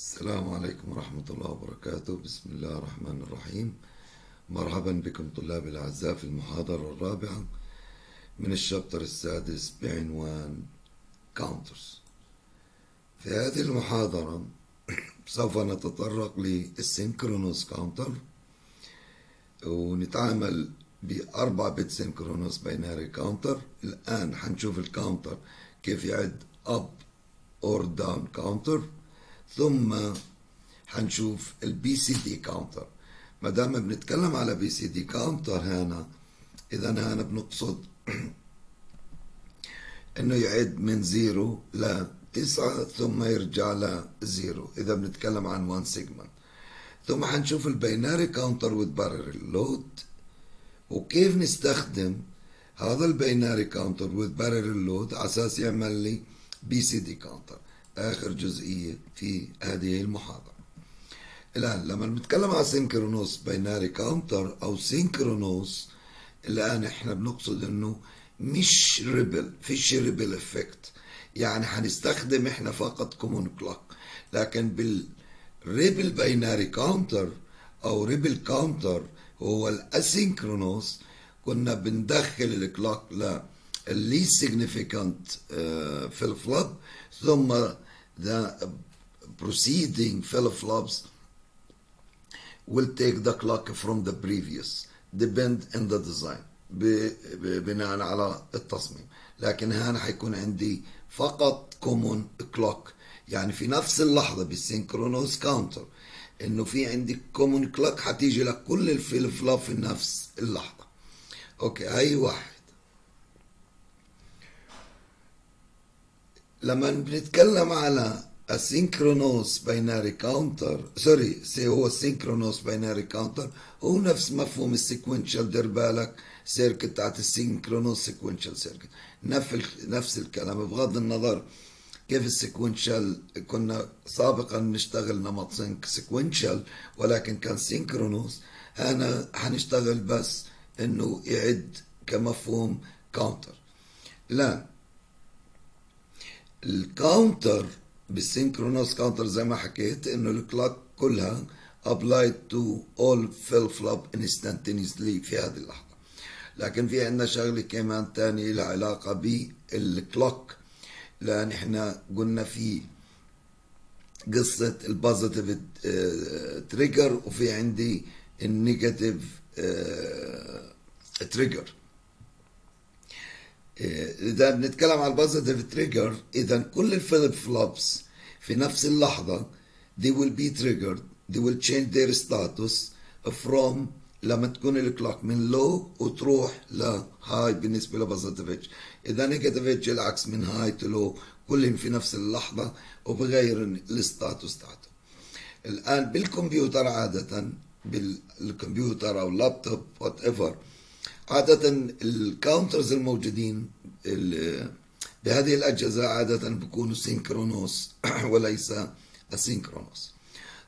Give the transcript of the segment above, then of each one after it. السلام عليكم ورحمة الله وبركاته. بسم الله الرحمن الرحيم. مرحبا بكم طلاب الأعزاء في المحاضرة الرابعة من الشابتر السادس بعنوان كاونترز. في هذه المحاضرة سوف نتطرق للسينكرونوس كاونتر ونتعامل بأربع بت سينكرونوس بايناري كاونتر. الآن حنشوف الكاونتر كيف يعد أب أور داون كاونتر، ثم حنشوف البي سي دي كاونتر. ما دام بنتكلم على بي سي دي كاونتر هنا، اذا هنا بنقصد انه يعد من 0 ل 9 ثم يرجع ل 0 اذا بنتكلم عن 1 سيجمنت. ثم حنشوف البيناري كاونتر وذ بارلل لود، وكيف نستخدم هذا البيناري كاونتر وذ بارلل لود على اساس يعمل لي بي سي دي كاونتر. آخر جزئية في هذه المحاضرة. الآن لما بنتكلم عن سينكرونوس بايناري كاونتر أو سينكرونوس، الآن إحنا بنقصد إنه مش ريبل، فيش ريبل إفكت، يعني هنستخدم إحنا فقط كومون كلوك. لكن بالريبل بايناري كاونتر أو ريبل كاونتر هو الأسينكرونوس، كنا بندخل الكلوك least significant flip-flop ثم the proceeding flip-flops will take the clock from the previous depend on the design بناء على التصميم. لكن هنا حيكون عندي فقط common clock، يعني في نفس اللحظة بالسينكرونوس كاونتر انه في عندي common clock حتيجي لكل الفلفلوب في نفس اللحظة. اوكي، هاي واحد. لما بنتكلم على السينكرونوس بايناري كاونتر، هو السينكرونوس بايناري كاونتر هو نفس مفهوم السيكونشال. دير بالك سيركت بتاعت السينكرونوس سيكونشال سيركت نفس الكلام، بغض النظر كيف السيكونشال كنا سابقا بنشتغل نمط سيكونشال ولكن كان سينكرونوس. انا هنشتغل بس انه يعد كمفهوم كاونتر. لا، الكاونتر بالسينكرونوس كاونتر زي ما حكيت انه الكلوك كلها applied to all flip flop instantaneously في هذه اللحظه. لكن في عندنا شغله كمان ثانيه لها علاقه بالكلوك، لان احنا قلنا في قصه البوزيتيف تريجر وفي عندي النيجاتيف تريجر. إذا بنتكلم على البوزيتيف تريجر، إذا كل الفليب فلوبس في نفس اللحظة they will be triggered، they will change their status from لما تكون الكلوك من low وتروح ل high بالنسبة لبوزيتيف اتش. إذا نيجاتيف اتش العكس من high to low، كلهم في نفس اللحظة وبغير الستاتوس تاعته. الآن بالكمبيوتر عادة، بالكمبيوتر أو اللابتوب وات ايفر، عادة الكاونترز الموجودين بهذه الأجهزة عادة بيكونوا سينكرونوس وليس أسينكرونوس.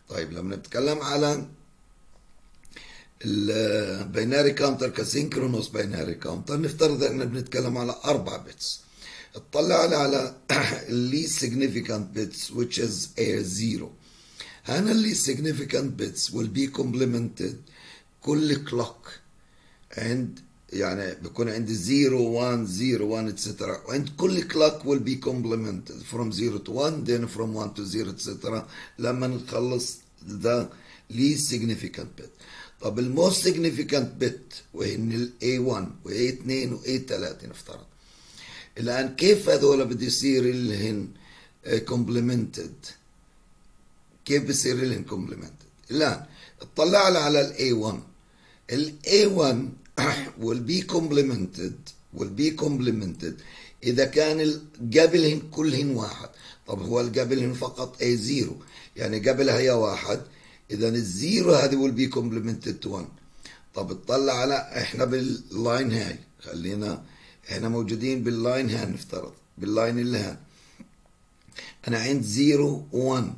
طيب لما نتكلم على البيناري كاونتر كسينكرونوس بايناري كاونتر، نفترض إحنا بنتكلم على أربع بيتس. اطلعنا على least significant bits which is zero. هنا least significant bits will be complemented كل clock عند، يعني بكون عندي 0 1 0 1 اتسترا، وعند كل كلوك will be complemented from 0 to 1 then from 1 to 0 اتسترا لما نخلص ذا least significant bit. طب الموست significant bit وهن ال A1 و A2 و A3 نفترض. الآن كيف هذول بده يصير لهن complemented؟ كيف بصير لهن complemented؟ الآن اطلعنا على ال A1. ال A1 will be complemented إذا كان قبلهن كلهن واحد. طب هو قبلهن فقط أي زيرو، يعني قبلها هي واحد، إذا الزيرو هذه will be complemented to one. طب اطلع على إحنا باللاين هاي، خلينا إحنا موجودين باللاين هاي، نفترض باللاين اللي هاي أنا عند 0 1.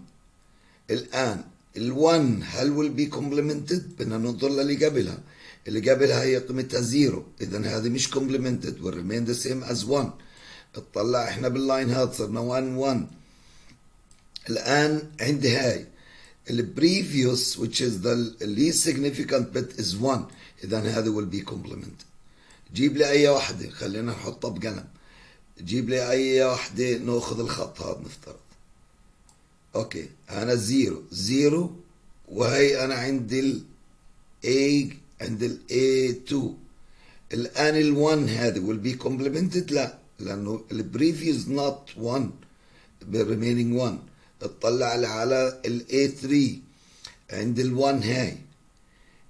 الآن ال1 هل will be complemented؟ بدنا ننظر للي قبلها، اللي قبلها هي قيمتها 0، إذا هذه مش complemented will remain the same as 1. اطلع احنا باللاين هاد صرنا 1 1. الآن عندي هاي previous which is the least significant bit is 1، إذا هذا will be complement. جيب لي أي واحدة، خلينا نحطها بقلم. جيب لي أي واحدة، نأخذ الخط هذا نفترض. أوكي، أنا زيرو وهي أنا عندي ال A، عندي ال A2. الآن ال 1 هذه will be complemented؟ لا، لأنه ال previous not 1 remaining 1. اطلع على ال A3 عند ال 1 هاي.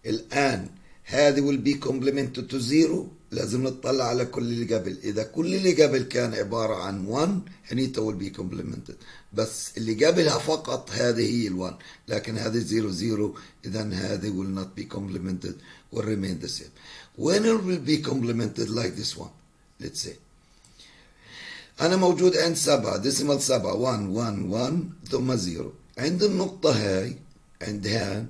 الآن هذه will be complemented to 0، لازم نطلع على كل اللي قبل. إذا كل اللي قبل كان عبارة عن 1 هنيته will be complemented، بس اللي قبلها فقط هذه هي ال 1، لكن هذه 0 0 إذا هذه will not be complemented will remain the same. When it will be complemented like this one let's say أنا موجود عند 7 decimal 7 1 1 1 ثم 0. عند النقطة هاي عندها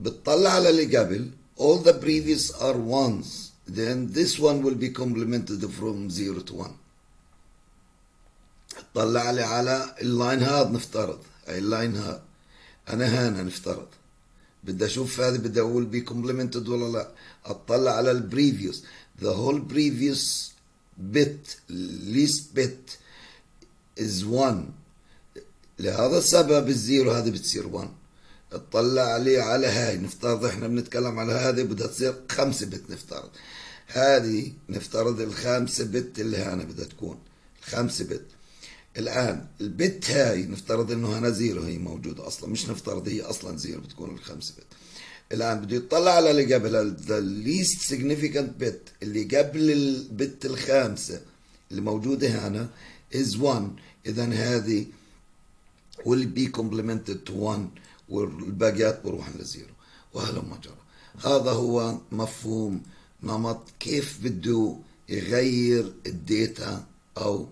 بتطلع على اللي قبل all the previous are ones then this one will be complemented from 0 to 1. اطلع على اللاين هذا نفترض، هاي اللاين هذا أنا هنا نفترض بدي أشوف هذه بدي أقول be complemented ولا لا. اطلع على البريفيوس the whole previous bit least bit is 1، لهذا السبب الزيرو هذه بتصير 1. اطلع عليه على هاي نفترض احنا بنتكلم على هذه بدها تصير 5 بت نفترض، هذه نفترض الخامسة بت اللي هنا بدها تكون الخامسة بت. الآن البت هاي نفترض انه هنا زيرو، هي موجودة اصلا، مش نفترض هي اصلا زيرو بتكون الخامسة بت. الآن بده يطلع على اللي قبلها the least significant bit اللي قبل البت الخامسة اللي موجودة هنا is 1، إذا هذه will be complemented to 1 والباقيات بروحن لزيرو وهلم جرى. هذا هو مفهوم نمط كيف بده يغير الداتا أو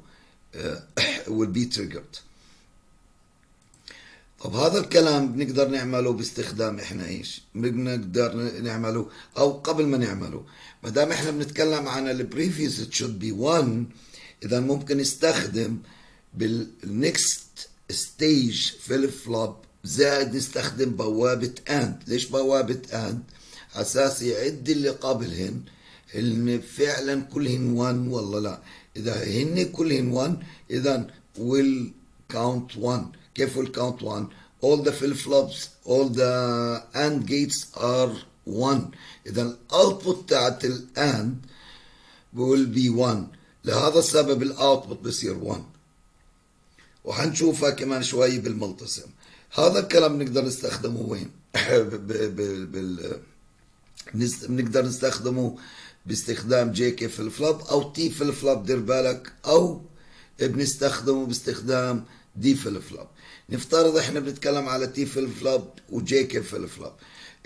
will be triggered. طب هذا الكلام بنقدر نعمله باستخدام احنا ايش؟ بنقدر نعمله او قبل ما نعمله، ما دام احنا بنتكلم عن البريفيس شود بي 1 اذا ممكن نستخدم بالنكست ستيج في الفلوب، زائد نستخدم بوابة اند. ليش بوابة اند؟ على اساس يعد اللي قبلهن اللي فعلا كلهن 1 ولا لا. اذا هن كلهن 1 اذا will count 1. كيف will count 1؟ all the flip flops all the AND gates are 1، إذا ال output تاعت ال AND will be 1، لهذا السبب ال output بصير 1. وحنشوفها كمان شوي بالملتصم. هذا الكلام نقدر نستخدمه وين؟ بنقدر نستخدمه باستخدام جي كي flip flop أو تي flip flop دير بالك، أو بنستخدمه باستخدام دي flip flop. نفترض احنا بنتكلم على تي فليب فلوب وجي كي فليب فلوب.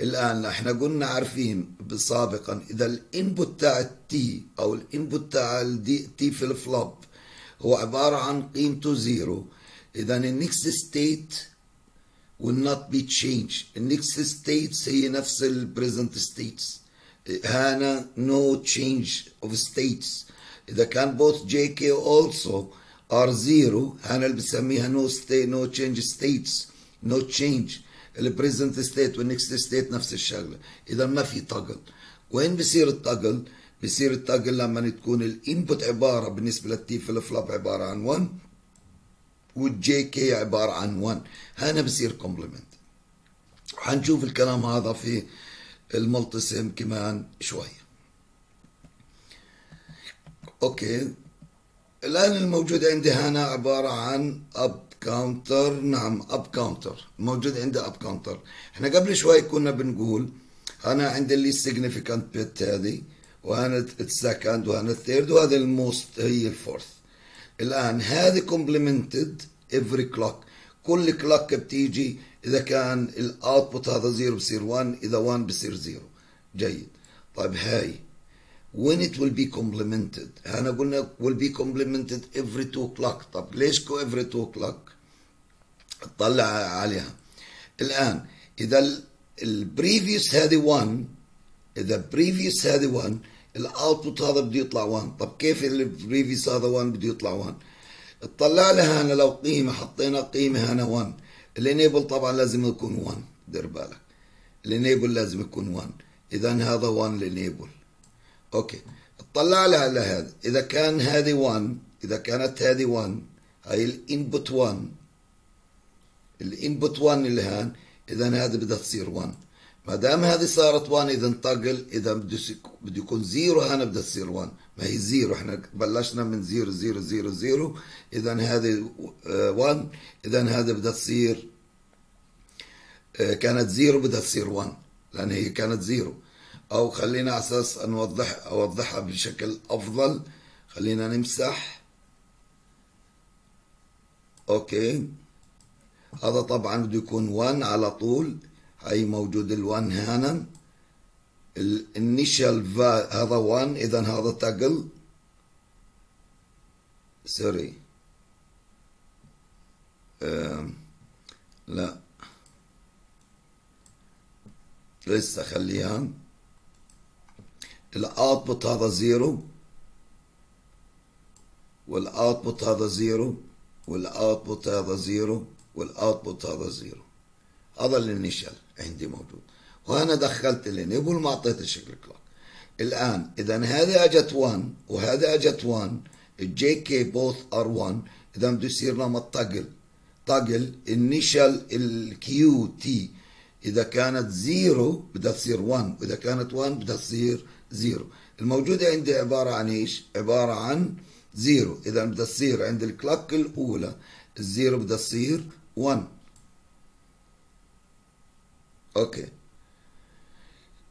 الان احنا قلنا عارفين سابقا اذا الانبوت تاع التي او الانبوت تاع التي فليب فلوب هو عباره عن قيمته زيرو، اذا النكست ستيت will not be changed. النكست ستيتس هي نفس البريزنت ستيتس، هنا no change of states. اذا كان both جي كي also ار زيرو هنا اللي بسميها نو تشينج ستيتس، نو تشينج البريزنت ستيت والنكست ستيت نفس الشغله، اذا ما في تاجل. وين بصير التاجل؟ بصير التاجل لما تكون الانبوت عباره بالنسبه للتي فليب فلوب عباره عن 1 والجي كي عباره عن 1، هنا بصير كومبلمنت. حنشوف الكلام هذا في الملتصم كمان شويه. اوكي الآن الموجود عندي هنا عبارة عن أب كاونتر، نعم أب كاونتر، موجود عندي أب كاونتر. إحنا قبل شوي كنا بنقول أنا عندي اللي significant bit هذه، وأنا السكند، وأنا الثيرد، وهذا الموست هي الفورث. الآن هذه complemented every clock، كل كلوك بتيجي إذا كان الأوتبوت هذا زيرو بصير 1، إذا 1 بصير زيرو. جيد. طيب هاي when it will be complemented، هنا قلنا will be complemented every 2 o'clock. طب ليش every 2 o'clock؟ اطلع عليها. الآن إذا البريفيوس هذه 1، إذا البريفيوس هذه 1 الأوتبوت هذا بده يطلع 1. طب كيف البريفيوس هذا 1 بده يطلع 1؟ اطلع لها هنا لو قيمه حطينا قيمه هنا 1، الانيبل طبعا لازم يكون 1، دير بالك الانيبل لازم يكون 1، اذا هذا 1 الانيبل. اوكي اطلع لها لهذا، اذا كان هذه 1، اذا كانت هذه 1 هاي الانبوت 1، الانبوت 1 اللي هان، اذا هذه بدها تصير 1. ما دام هذه صارت 1 اذا انتقل، اذا بده يكون 0 هنا بدها تصير 1، ما هي 0 احنا بلشنا من 0 0 0 0، اذا هذه 1، اذا هذه بدها تصير، كانت 0 بدها تصير 1 لان هي كانت 0. او خلينا على اساس اوضحها بشكل افضل، خلينا نمسح. اوكي هذا طبعا بده يكون 1 على طول، هي موجود ال1 هنا، الانيشال هذا 1، اذا هذا تقل سوري لا لسه خليها، الاوتبوت هذا 0 والاوتبوت هذا 0 والاوتبوت هذا 0 والاوتبوت هذا 0، هذا الانيشال عندي موجود، وانا دخلت الانيبل ما اعطيتش الكلوك. الان اذا هذه اجت 1 وهذه اجت 1، الجي كي بوث ار 1، اذا بده يصير نمط طقل انيشال الكيو تي، اذا كانت 0 بدها تصير 1 واذا كانت 1 بدها تصير 0. الموجوده عندي عباره عن ايش؟ عباره عن 0، اذا بدها تصير عند الكلوك الاولى الزيرو بدها تصير 1. اوكي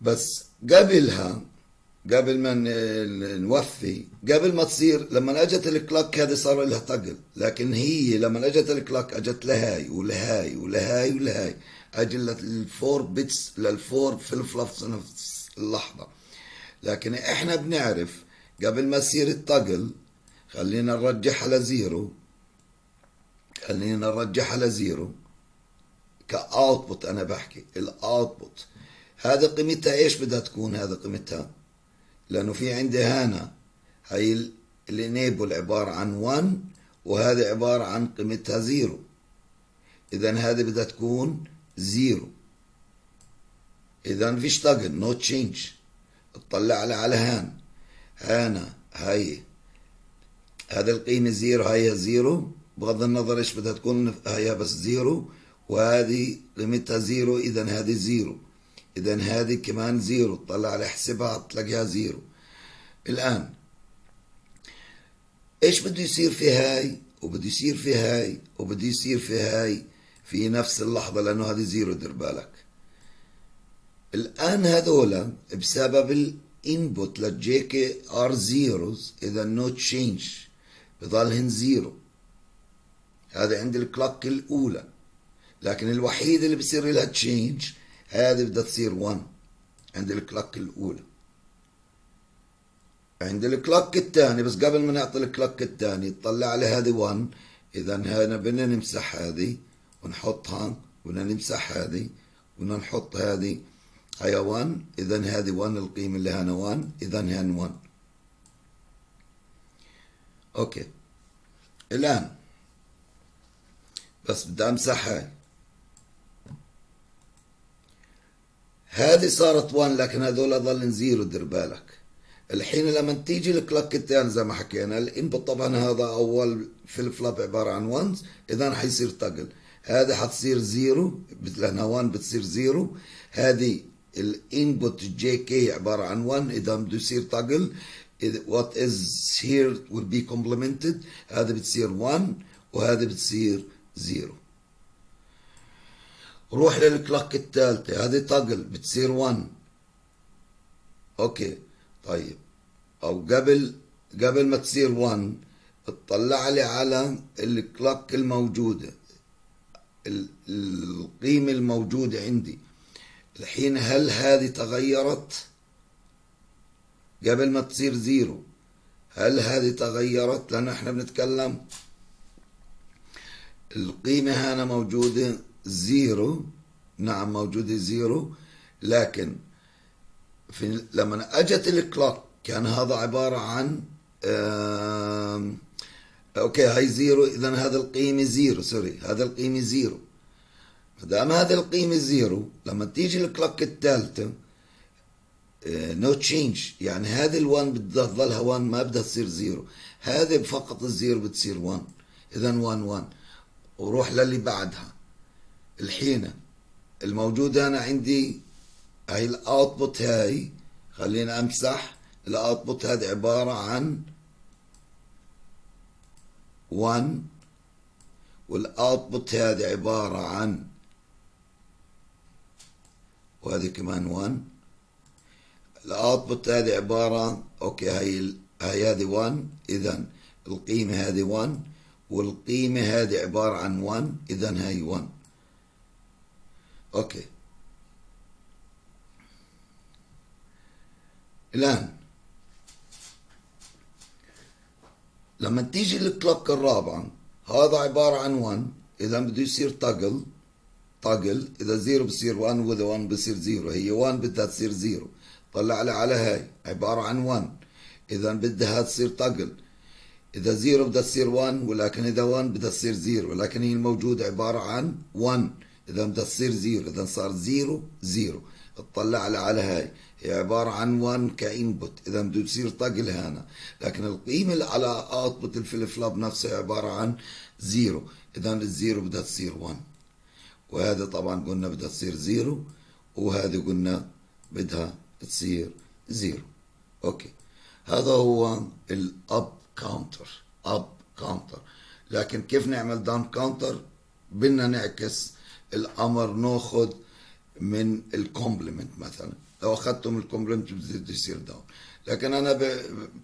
بس قبلها، قبل ما نوفي، قبل ما تصير، لما اجت الكلوك هذه صار لها طقل، لكن هي لما اجت الكلوك اجت لهاي ولهاي ولهاي ولهاي، اجلت الفور بيتس للفور في نفس اللحظه. لكن احنا بنعرف قبل ما تصير الطقل، خلينا نرجعها لزيرو، خلينا نرجعها لزيرو كاوتبوت، انا بحكي الاوتبوت هذا قيمتها ايش بدها تكون؟ هذا قيمتها، لانه في عندي هنا هي الانيبل عباره عن 1 وهذا عباره عن قيمتها 0، اذا هذه بدها تكون 0، اذا فيش طاقل، نو تشينج. اطلع لها على هان، هنا هي هذا القيمه 0، هي 0 بغض النظر ايش بدها تكون، هي بس 0 وهذه قيمتها 0، اذا هذه 0، اذا هذه كمان 0، طلع على احسبها تلاقيها 0. الان ايش بده يصير في هاي وبده يصير في هاي وبده يصير في هاي في نفس اللحظه، لانه هذه 0 دير بالك. الان هذول بسبب الانبوت للجي كي ار زيروز، اذا نو تشينج بضلهن 0، هذا عند الكلوك الاولى. لكن الوحيد اللي بصير لها تشينج هذه بدها تصير 1 عند الكلوك الاولى، عند الكلوك الثاني. بس قبل ما نعطي الكلوك الثاني نطلع على هذه 1، اذا هنا بدنا نمسح هذه ونحطها، بدنا نمسح هذه بدنا نحط هذه، هي 1 اذا هذه 1، القيمه اللي هنا 1 اذا هن 1. اوكي الان بس بدي امسح هاي، هذه صارت 1 لكن هذول ظلن 0 دير بالك. الحين لما تيجي الكلوك الثاني زي ما حكينا، الانبوت طبعا هذا اول فليب فلوب عباره عن 1، اذا حيصير طقل، هذه حتصير 0 لانها 1 بتصير 0، هذه الانبوت جي كي عباره عن 1 اذا بده يصير طقل، what is here will be complemented، هذه بتصير 1 وهذه بتصير 0. روح للكلوك الثالثة، هذه طقل بتصير 1. اوكي طيب، او قبل ما تصير 1 اطلع لي على الكلوك الموجودة، القيمة الموجودة عندي الحين، هل هذه تغيرت قبل ما تصير 0؟ هل هذه تغيرت؟ لأن احنا بنتكلم القيمة هنا موجودة 0، نعم موجودة 0، لكن لما أجت الكلوك كان هذا عبارة عن اوكي هاي زيرو، اذا هذا القيمه زيرو، سوري هذا القيمه زيرو. ما دام هذا القيمه زيرو لما تيجي الكلوك الثالثه نو تشينج، يعني هذه ال1 بدها تضلها 1 ما بدها تصير زيرو، هذه فقط الزيرو بتصير 1، اذا 1 1. وروح للي بعدها الحين الموجوده، انا عندي هي الاوتبوت، هاي خلينا امسح الاوتبوت، هذا عباره عن 1 والاوتبوت هذا عباره عن، وهذه كمان 1، الاوتبوت هذه عباره، اوكي هي هذه 1، اذا القيمه هذه 1 والقيمه هذه عباره عن 1، اذا هي 1. اوكي الان لما تيجي الكلوك الرابعه هذا عباره عن 1، اذا بده يصير طقل طقل، اذا 0 بصير 1 واذا 1 بصير 0، هي 1 بدها تصير 0. طلع لي على هاي عباره عن 1، اذا بدها تصير طقل، اذا 0 بدها تصير 1، ولكن اذا 1 بدها تصير 0، ولكن هي الموجوده عباره عن 1، اذا بدها تصير 0، اذا صار 0 0. اطلع لي على هاي هي عباره عن 1 كانبوت، اذا بده يصير طقل هنا، لكن القيمه اللي على اوتبوت الفليب فلوب نفسها عباره عن 0، اذا الزيرو بدها تصير 1، وهذا طبعا قلنا بدها تصير 0، وهذه قلنا بدها تصير 0. اوكي هذا هو الاب كاونتر، اب كاونتر. لكن كيف نعمل داون كاونتر؟ بدنا نعكس الامر، ناخذ من الكومبلمنت مثلا، لو اخذته من الكومبلمنت بده يصير داون، لكن انا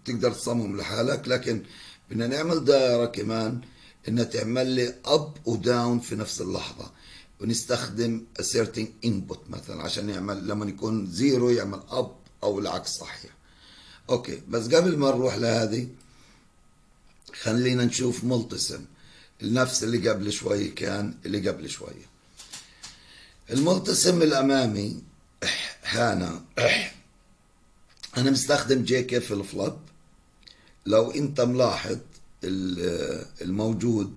بتقدر تصمم لحالك، لكن بدنا نعمل دائره كمان انها تعمل لي اب وداون في نفس اللحظه، ونستخدم asserting input مثلا عشان يعمل لما يكون زيرو يعمل اب او العكس صحيح. اوكي بس قبل ما نروح لهذه خلينا نشوف ملتسم، نفس اللي قبل شوي كان اللي قبل شويه. الملتسم الامامي هنا انا مستخدم جي كي في الفلب، لو انت ملاحظ الموجود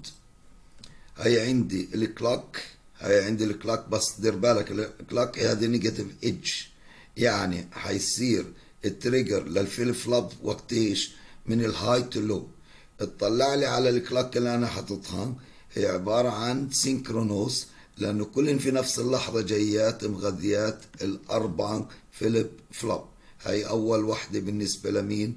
هي عندي الكلوك، هي عندي الكلوك، بس دير بالك الكلوك هذه نيجاتيف ايدج، يعني حيصير التريجر للفليب فلوب وقت ايش؟ من الهاي تو لو. اطلع لي على الكلوك اللي انا حاططها هي عباره عن سينكرونوس، لانه كلن في نفس اللحظه جايات مغذيات الاربعه فليب فلوب. هي اول وحده بالنسبه لمين؟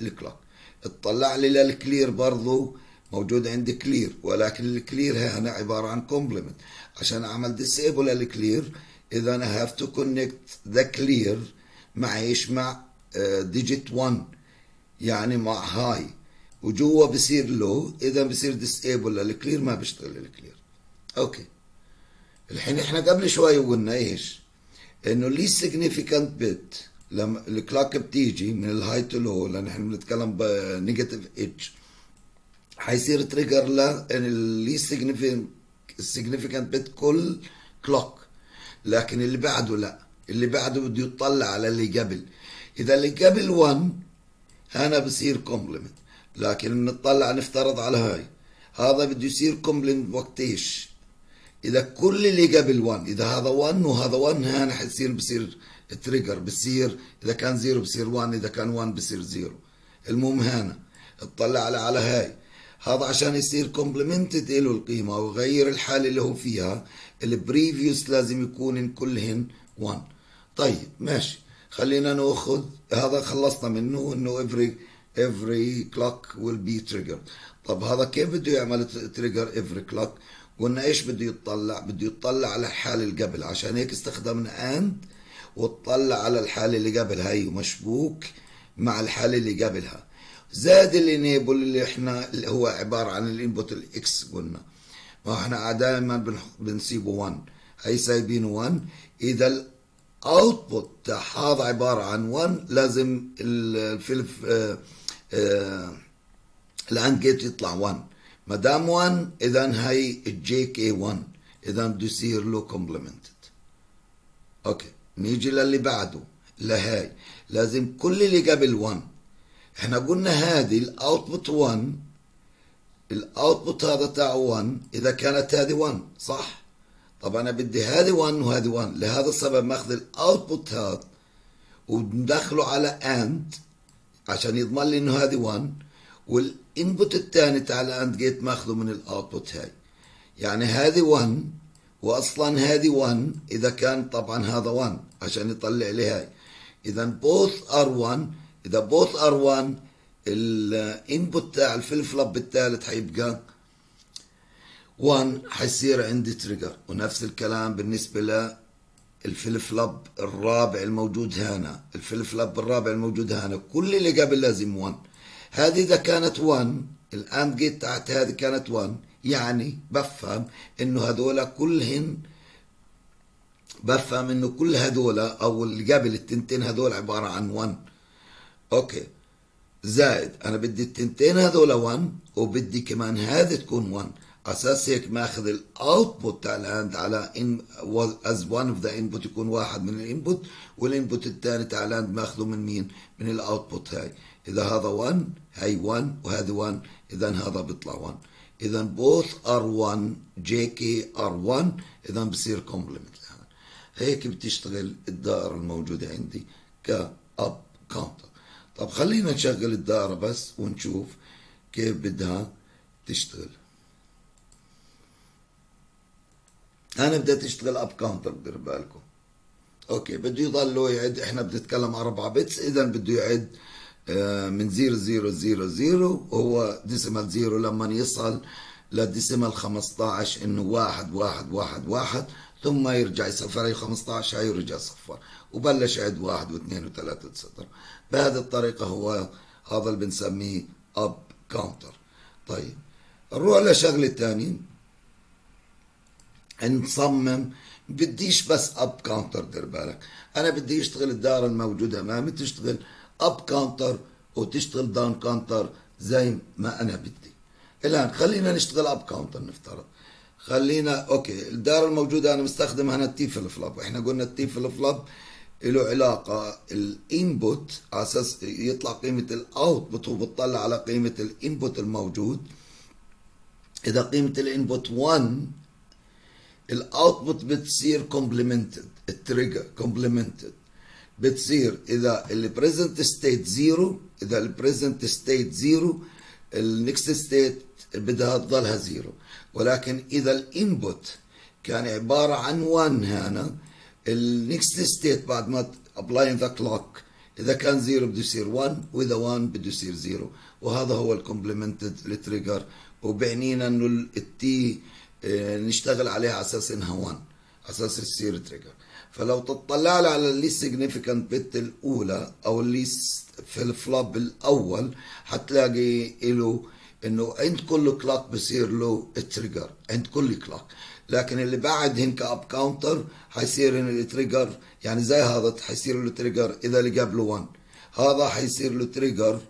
للكلوك. اطلع لي للكلير برضه، موجود عندي كلير، ولكن الكلير هنا عباره عن كومبلمنت، عشان اعمل ديسيبل للكلير اذا انا هاف تو كونكت ذا كلير مع ايش؟ مع ديجيت 1، يعني مع هاي، وجوا بصير لو، اذا بصير ديسيبل للكلير ما بيشتغل الكلير. اوكي الحين احنا قبل شوي قلنا ايش؟ انه least significant bit لما الكلاك بتيجي من الهاي تو لو، لان احنا بنتكلم بنيجاتيف ايدج، حيصير تريجر ل significant bit كل كلوك، لكن اللي بعده لا، اللي بعده بده يطلع على اللي قبل، اذا اللي قبل 1 هنا بصير كومبلمنت، لكن بنطلع نفترض على هاي، هذا بده يصير كومبلمنت وقت ايش؟ اذا كل اللي قبل 1، اذا هذا 1 وهذا 1 هنا حيصير بصير تريجر، بصير اذا كان 0 بصير 1، اذا كان 1 بصير 0. المهم هنا اطلع على هاي، هذا عشان يصير كومبلمنتد له القيمه ويغير الحاله اللي هو فيها، البريفيوس لازم يكون كلهن 1. طيب ماشي، خلينا ناخذ هذا خلصنا منه، انه every clock will be triggered. طب هذا كيف بده يعمل تريجر every clock؟ قلنا ايش بده يطلع؟ بده يطلع على الحاله اللي قبل، عشان هيك استخدمنا اند، وتطلع على الحاله اللي قبل هي ومشبوك مع الحاله اللي قبلها، زاد الانيبل اللي احنا اللي هو عباره عن الانبوت الاكس قلنا، ما احنا دائما بنسيبه 1، هي سايبينه 1، اذا الاوتبوت تاع هذا عباره عن 1 لازم الفلف الاند جيت يطلع 1، ما دام 1 اذا هي الجي كي 1، اذا بده يصير له كومبلمنتد. اوكي نيجي للي بعده لهاي، لازم كل اللي قبل 1، احنا قلنا هذه الاوتبوت 1 الاوتبوت هذا تاع 1 اذا كانت هذه 1 صح؟ طبعا انا بدي هذه 1 وهذه 1، لهذا السبب ماخذ الاوتبوت هذا ومدخله على اند عشان يضمن لي انه هذه 1، والانبوت الثاني تاع الاند جيت ماخذه من الاوتبوت هاي. يعني هذه 1 واصلا هذه 1 اذا كان طبعا هذا 1 عشان يطلع لي هاي. اذا both are 1، اذا both are 1 الانبوت تاع الفليب فلوب الثالث حيبقى 1، حيصير عندي تريجر. ونفس الكلام بالنسبه للفليب فلوب الرابع الموجود هنا، الفليب فلوب الرابع الموجود هنا كل اللي قبل لازم 1. هذه اذا كانت 1 الاند جيت تاعت هذه كانت 1، يعني بفهم انه كل هذولا او اللي قبل التنتين هذول عباره عن 1. اوكي، زائد انا بدي التنتين هذول 1 وبدي كمان هذه تكون 1، اساس هيك ماخذ الاوتبوت تاع الاند على ان از 1 اوف ذا انبوت يكون واحد من الانبوت، والانبوت الثاني تاع الاند ماخذه من مين؟ من الاوتبوت هاي. اذا هذا 1 هاي 1 وهذه 1، اذا هذا بيطلع 1. اذا both are 1 JK are 1، اذا بصير كومبلمنت لهذا. هيك بتشتغل الدائره الموجوده عندي كاب كاونتر. طب خلينا نشغل الدائره بس ونشوف كيف بدها تشتغل. انا بدها تشتغل اب كاونتر، دير بالكم. اوكي، بده يضلوا يعد، احنا بنتكلم عن 4 بتس، اذا بده يعد من 0000 وهو ديسيمال 0 لما يصل لديسيمال 15 انه 1111 ثم يرجع يصفر. هي 15 هي ورجع صفر وبلش عد 1 و2 و3 اتسترا. بهذه الطريقه هو هذا اللي بنسميه اب كاونتر. طيب نروح لشغله ثانيه نصمم. بديش بس اب كاونتر، دير بالك، انا بدي اشتغل الدائره الموجوده امامي تشتغل اب كاونتر وتشتغل داون كاونتر زي ما انا بدي. الان خلينا نشتغل اب كاونتر. نفترض خلينا اوكي الدائره الموجوده انا مستخدم هنا التي فليب فلوب، احنا قلنا التي فليب فلوب له علاقه الانبوت على اساس يطلع قيمه الاوتبوت، وبتطلع على قيمه الانبوت الموجود. اذا قيمه الانبوت 1 الاوتبوت بتصير كومبلمنتد، التريجر كومبلمنتد بتصير اذا البريزنت ستيت 0، اذا البريزنت ستيت 0 النكست ستيت بدها تضلها 0. ولكن اذا الانبوت كان عباره عن 1 هنا النكست ستيت بعد ما ابلاين ذا كلوك اذا كان 0 بده يصير 1، واذا 1 بده يصير 0. وهذا هو الكومبلمنتد التريجر، وبعنينا انه التي نشتغل عليها على اساس انها 1 على اساس تصير تريجر. فلو تطلع على الليست سيجنيفيكانت بت الاولى او الليست في الفلوب الاول حتلاقي له انه عند كل كلوك بصير له التريجر عند كل كلوك، لكن اللي بعدهن كاب كاونتر حيصير ان التريجر يعني زي هذا حيصير له تريجر اذا اللي قبله 1، هذا حيصير له تريجر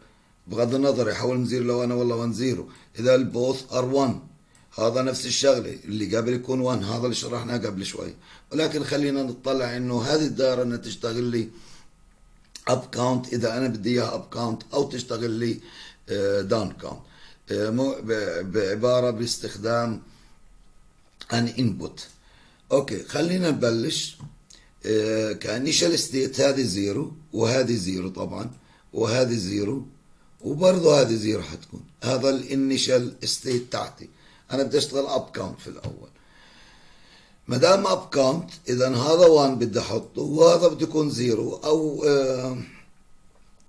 بغض النظر يحول من 0 ل 1 ولا 1 0 اذا البوث ار 1. هذا نفس الشغله اللي قبل يكون 1، هذا اللي شرحناه قبل شوي. ولكن خلينا نطلع انه هذه الدائره انها تشتغل لي اب كاونت اذا انا بدي اياها اب كاونت، او تشتغل لي داون كاونت بعباره باستخدام ان انبوت. اوكي خلينا نبلش. كانيشال ستيت هذه 0 وهذه 0 طبعا وهذه 0 وبرضه هذه 0 حتكون. هذا الانيشال ستيت تاعتي، أنا بدي أشتغل أب كاونت في الأول. ما دام أب كاونت إذا هذا 1 بدي أحطه وهذا بده يكون 0 أو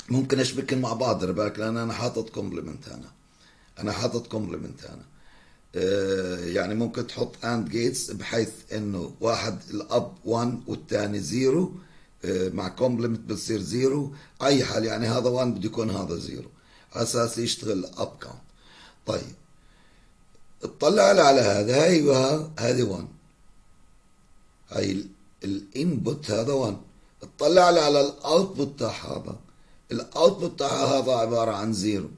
ممكن أشبكهم مع بعض، دير بالك لأن أنا حاطط كومبلمنت هنا. يعني ممكن تحط أند جيتس بحيث إنه واحد الأب 1 والثاني 0 مع كومبلمنت بتصير 0. أي حال يعني هذا 1 بده يكون هذا 0 أساس يشتغل أب كاونت. طيب اطلع على هذا، هاي هذه 1، هاي الانبوت هذا 1. اطلع على الاوتبوت تاع هذا، الاوتبوت تاع هذا عباره عن 0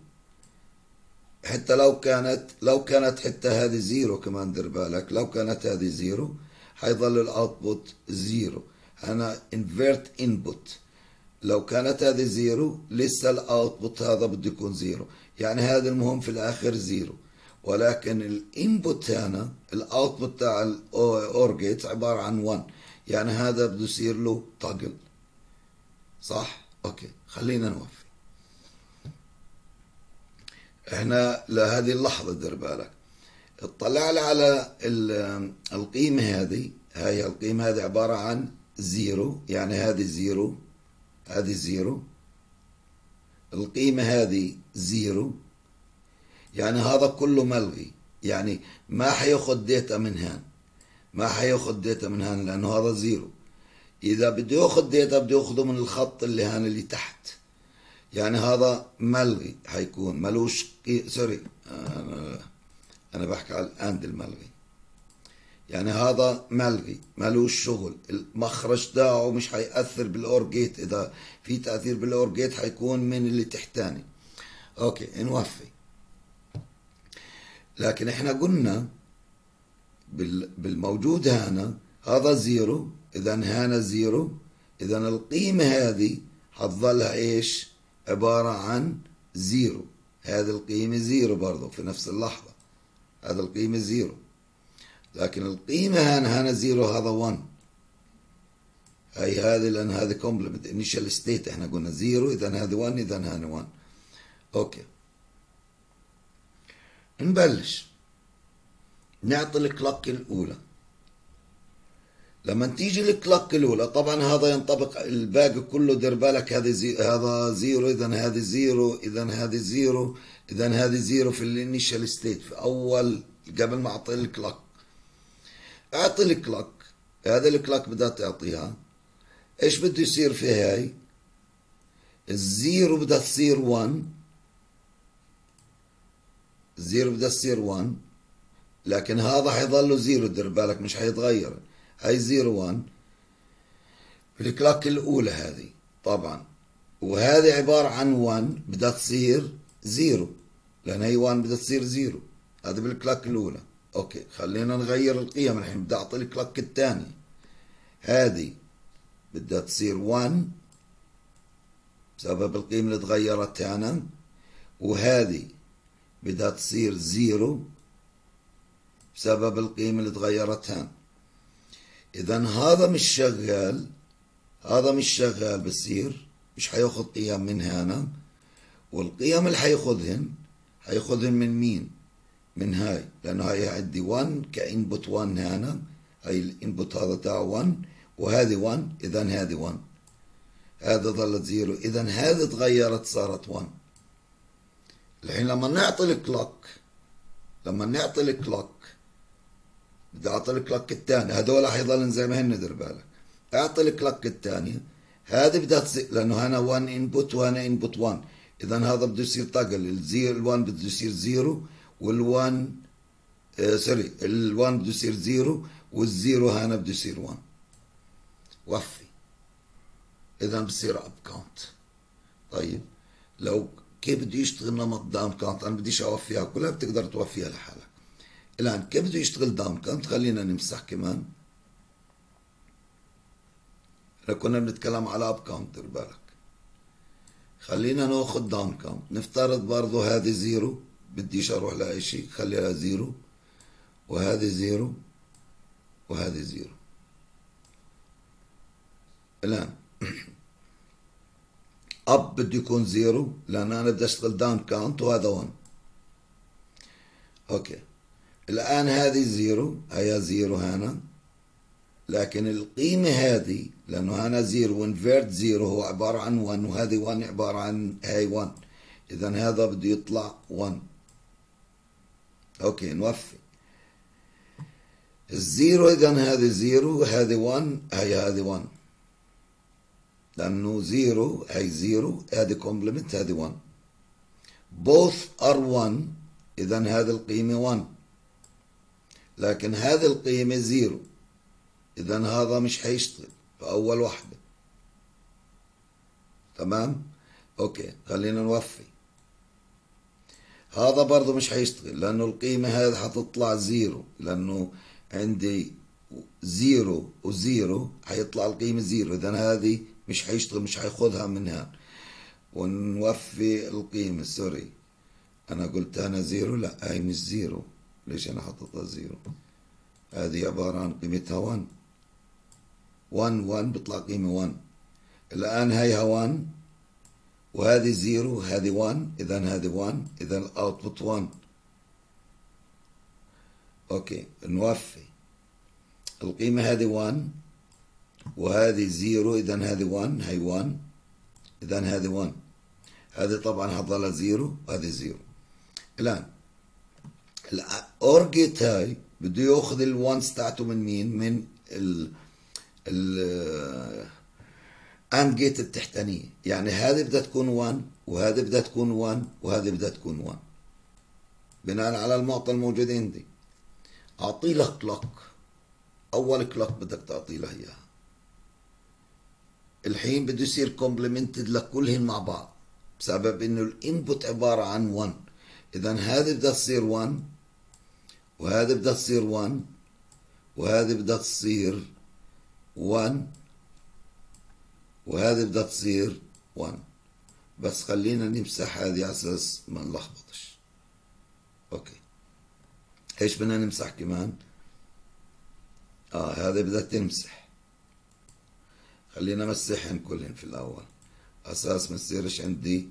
حتى لو كانت حتى هذه 0 كمان، دير بالك لو كانت هذه 0 حيظل الاوتبوت 0. انا انفيرت انبوت، لو كانت هذه 0 لسه الاوتبوت هذا بده يكون 0، يعني هذا المهم في الاخر 0. ولكن الانبوت هنا الاوتبوت تاع الاور جيتس عباره عن 1، يعني هذا بده يصير له طاقل. صح؟ اوكي، خلينا نوفي. احنا لهذه اللحظه دير بالك، اطلعنا على القيمه هذه، هاي القيمه هذه عباره عن زيرو، يعني هذه زيرو، هذه زيرو، القيمه هذه زيرو، يعني هذا كله ملغي، يعني ما حياخد داتا من هان، ما حياخد داتا من هان لانه هذا زيرو. اذا بده ياخد داتا بده ياخده من الخط اللي هان اللي تحت، يعني هذا ملغي، حيكون ملوش سوري، انا بحكي على الاند الملغي، يعني هذا ملغي ملوش شغل، المخرج تاعه مش حيأثر بالاور جيت، اذا في تأثير بالاور جيت حيكون من اللي تحتاني. اوكي نوفي. لكن احنا قلنا بالموجود هنا هذا زيرو، اذا هنا زيرو، اذا القيمة هذه حتظلها ايش؟ عبارة عن زيرو، هذه القيمة زيرو برضه في نفس اللحظة، هذه القيمة زيرو، لكن القيمة هنا زيرو، هذا 1. هي هذه لأن هذه كومبلمنت انيشال ستيت، احنا قلنا زيرو، اذا هذه 1، اذا هنا 1. اوكي نبلش نعطي الكلوك الأولى. لما تيجي الكلوك الأولى طبعا هذا ينطبق الباقي كله، دير بالك هذا زيرو، إذا هذا زيرو، إذا هذا زيرو، إذا هذا زيرو في الانيشال ستيت، في أول قبل ما أعطي الكلوك. أعطي الكلوك، هذا الكلوك بدها تعطيها، إيش بده يصير في هاي؟ الزيرو بدها تصير 1، زيرو بدها تصير 1، لكن هذا حيظله زيرو، دير بالك مش حيتغير، هاي زيرو 1 في الكلاك الأولى هذه طبعا، وهذه عبارة عن 1 بدها تصير زيرو، لأن هي 1 بدها تصير زيرو، هذا بالكلاك الأولى. أوكي خلينا نغير القيم الحين، بدي أعطي الكلاك الثاني، هذه بدها تصير 1 بسبب القيمة اللي تغيرت هنا، وهذه بدها تصير زيرو بسبب القيمة اللي تغيرت هان. إذا هذا مش شغال، هذا مش شغال، بصير مش حياخد قيم من هنا، والقيم اللي حياخدهن حياخدهن من مين؟ من هاي، لأنه هاي عندي 1 كإنبوت 1 هنا، هاي الإنبوت هذا تاع 1، وهذه 1، إذا هذه 1، هذا ظلت زيرو، إذا هذه تغيرت صارت 1. الحين لما نعطي الكلوك، لما نعطي الكلوك، بدي اعطي الكلوك الثاني، هذول حيضلن زي ما هن، دير بالك، اعطي الكلوك الثانيه، هذه بدها تصير، لانه هنا 1 انبوت وهنا انبوت 1، اذا هذا بده يصير طقل، الزيرو ال1 بده يصير زيرو، وال1 سوري ال1 بده يصير زيرو، والزيرو هنا بده يصير 1. وفي اذا بصير اب كاونت. طيب لو كيف بده يشتغل نمط داون كاونت؟ انا بديش اوفيها كلها، بتقدر توفيها لحالك. الان كيف بده يشتغل داون كاونت؟ خلينا نمسح كمان، احنا كنا بنتكلم على اب كاونت دير بالك. خلينا ناخذ داون كاونت، نفترض برضه هذه زيرو، بديش اروح لاي شيء، خليها زيرو، وهذه زيرو، وهذه زيرو. الان اب بده يكون زيرو لان انا بدي اشتغل داون كاونت، وهذا 1. اوكي الان هذه زيرو، هي زيرو هنا، لكن القيمه هذه لانه هنا زيرو وانفيرت زيرو هو عباره عن 1، وهذه 1 عباره عن هاي 1، اذا هذا بده يطلع 1. اوكي نوفي الزيرو، اذا هذه زيرو، هذه 1، هي هذه 1، لأنه زيرو هي زيرو، هذه كومبلمنت، هذه 1. both are 1، إذا هذه القيمة 1، لكن هذه القيمة زيرو، إذا هذا مش حيشتغل في أول واحدة. تمام؟ أوكي خلينا نوفي. هذا برضه مش حيشتغل لأنه القيمة هذه حتطلع زيرو، لأنه عندي زيرو وزيرو حيطلع القيمة زيرو، إذا هذه مش حيشتغل، مش حياخذها من هان. ونوفي القيمة، سوري أنا قلت أنا زيرو، لا هاي مش زيرو. ليش أنا حطيتها زيرو؟ هذه عبارة عن قيمتها 1 1 1 بيطلع قيمة 1. الآن هيها 1 وهذه زيرو، هذه 1، إذا هذه 1، إذا الأوتبوت 1. أوكي نوفي القيمة هذه 1 وهذه زيرو، إذا هذه 1، هي 1، إذا هذه 1. هذه طبعا حتظلها زيرو وهذه زيرو. الآن الأورجيت هاي بده ياخذ الوانس تاعته من مين؟ من ال اند جيت التحتانية. يعني هذه بدها تكون 1 وهذه بدها تكون 1 وهذه بدها تكون 1 بناء على المعطى الموجود عندي. أعطي لك كلوك، أول كلوك بدك تعطي له إياها. الحين بده يصير كومبلمنتد لكلهن مع بعض بسبب إنه الانبوت عبارة عن 1. إذا هذه بدها تصير 1 وهذه بدها تصير 1 وهذه بدها تصير 1 وهذه بدها تصير 1. بس خلينا نمسح هذه على أساس ما نلخبطش. أوكي ايش بدنا نمسح كمان؟ هذه بدها تمسح. خلينا امسحهم كلهم في الاول اساس ما يصيرش عندي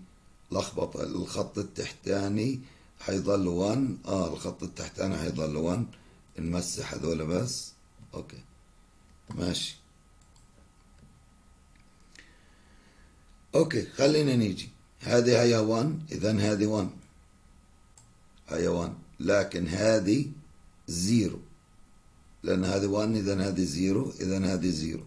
لخبطه. الخط التحتاني حيضل 1، الخط التحتاني حيضل 1. نمسح هذول بس. اوكي ماشي. اوكي خلينا نيجي. هذه هي 1، اذا هذه 1، هي 1، لكن هذه زيرو لأن هذه 1، إذا هذه زيرو، إذا هذه زيرو.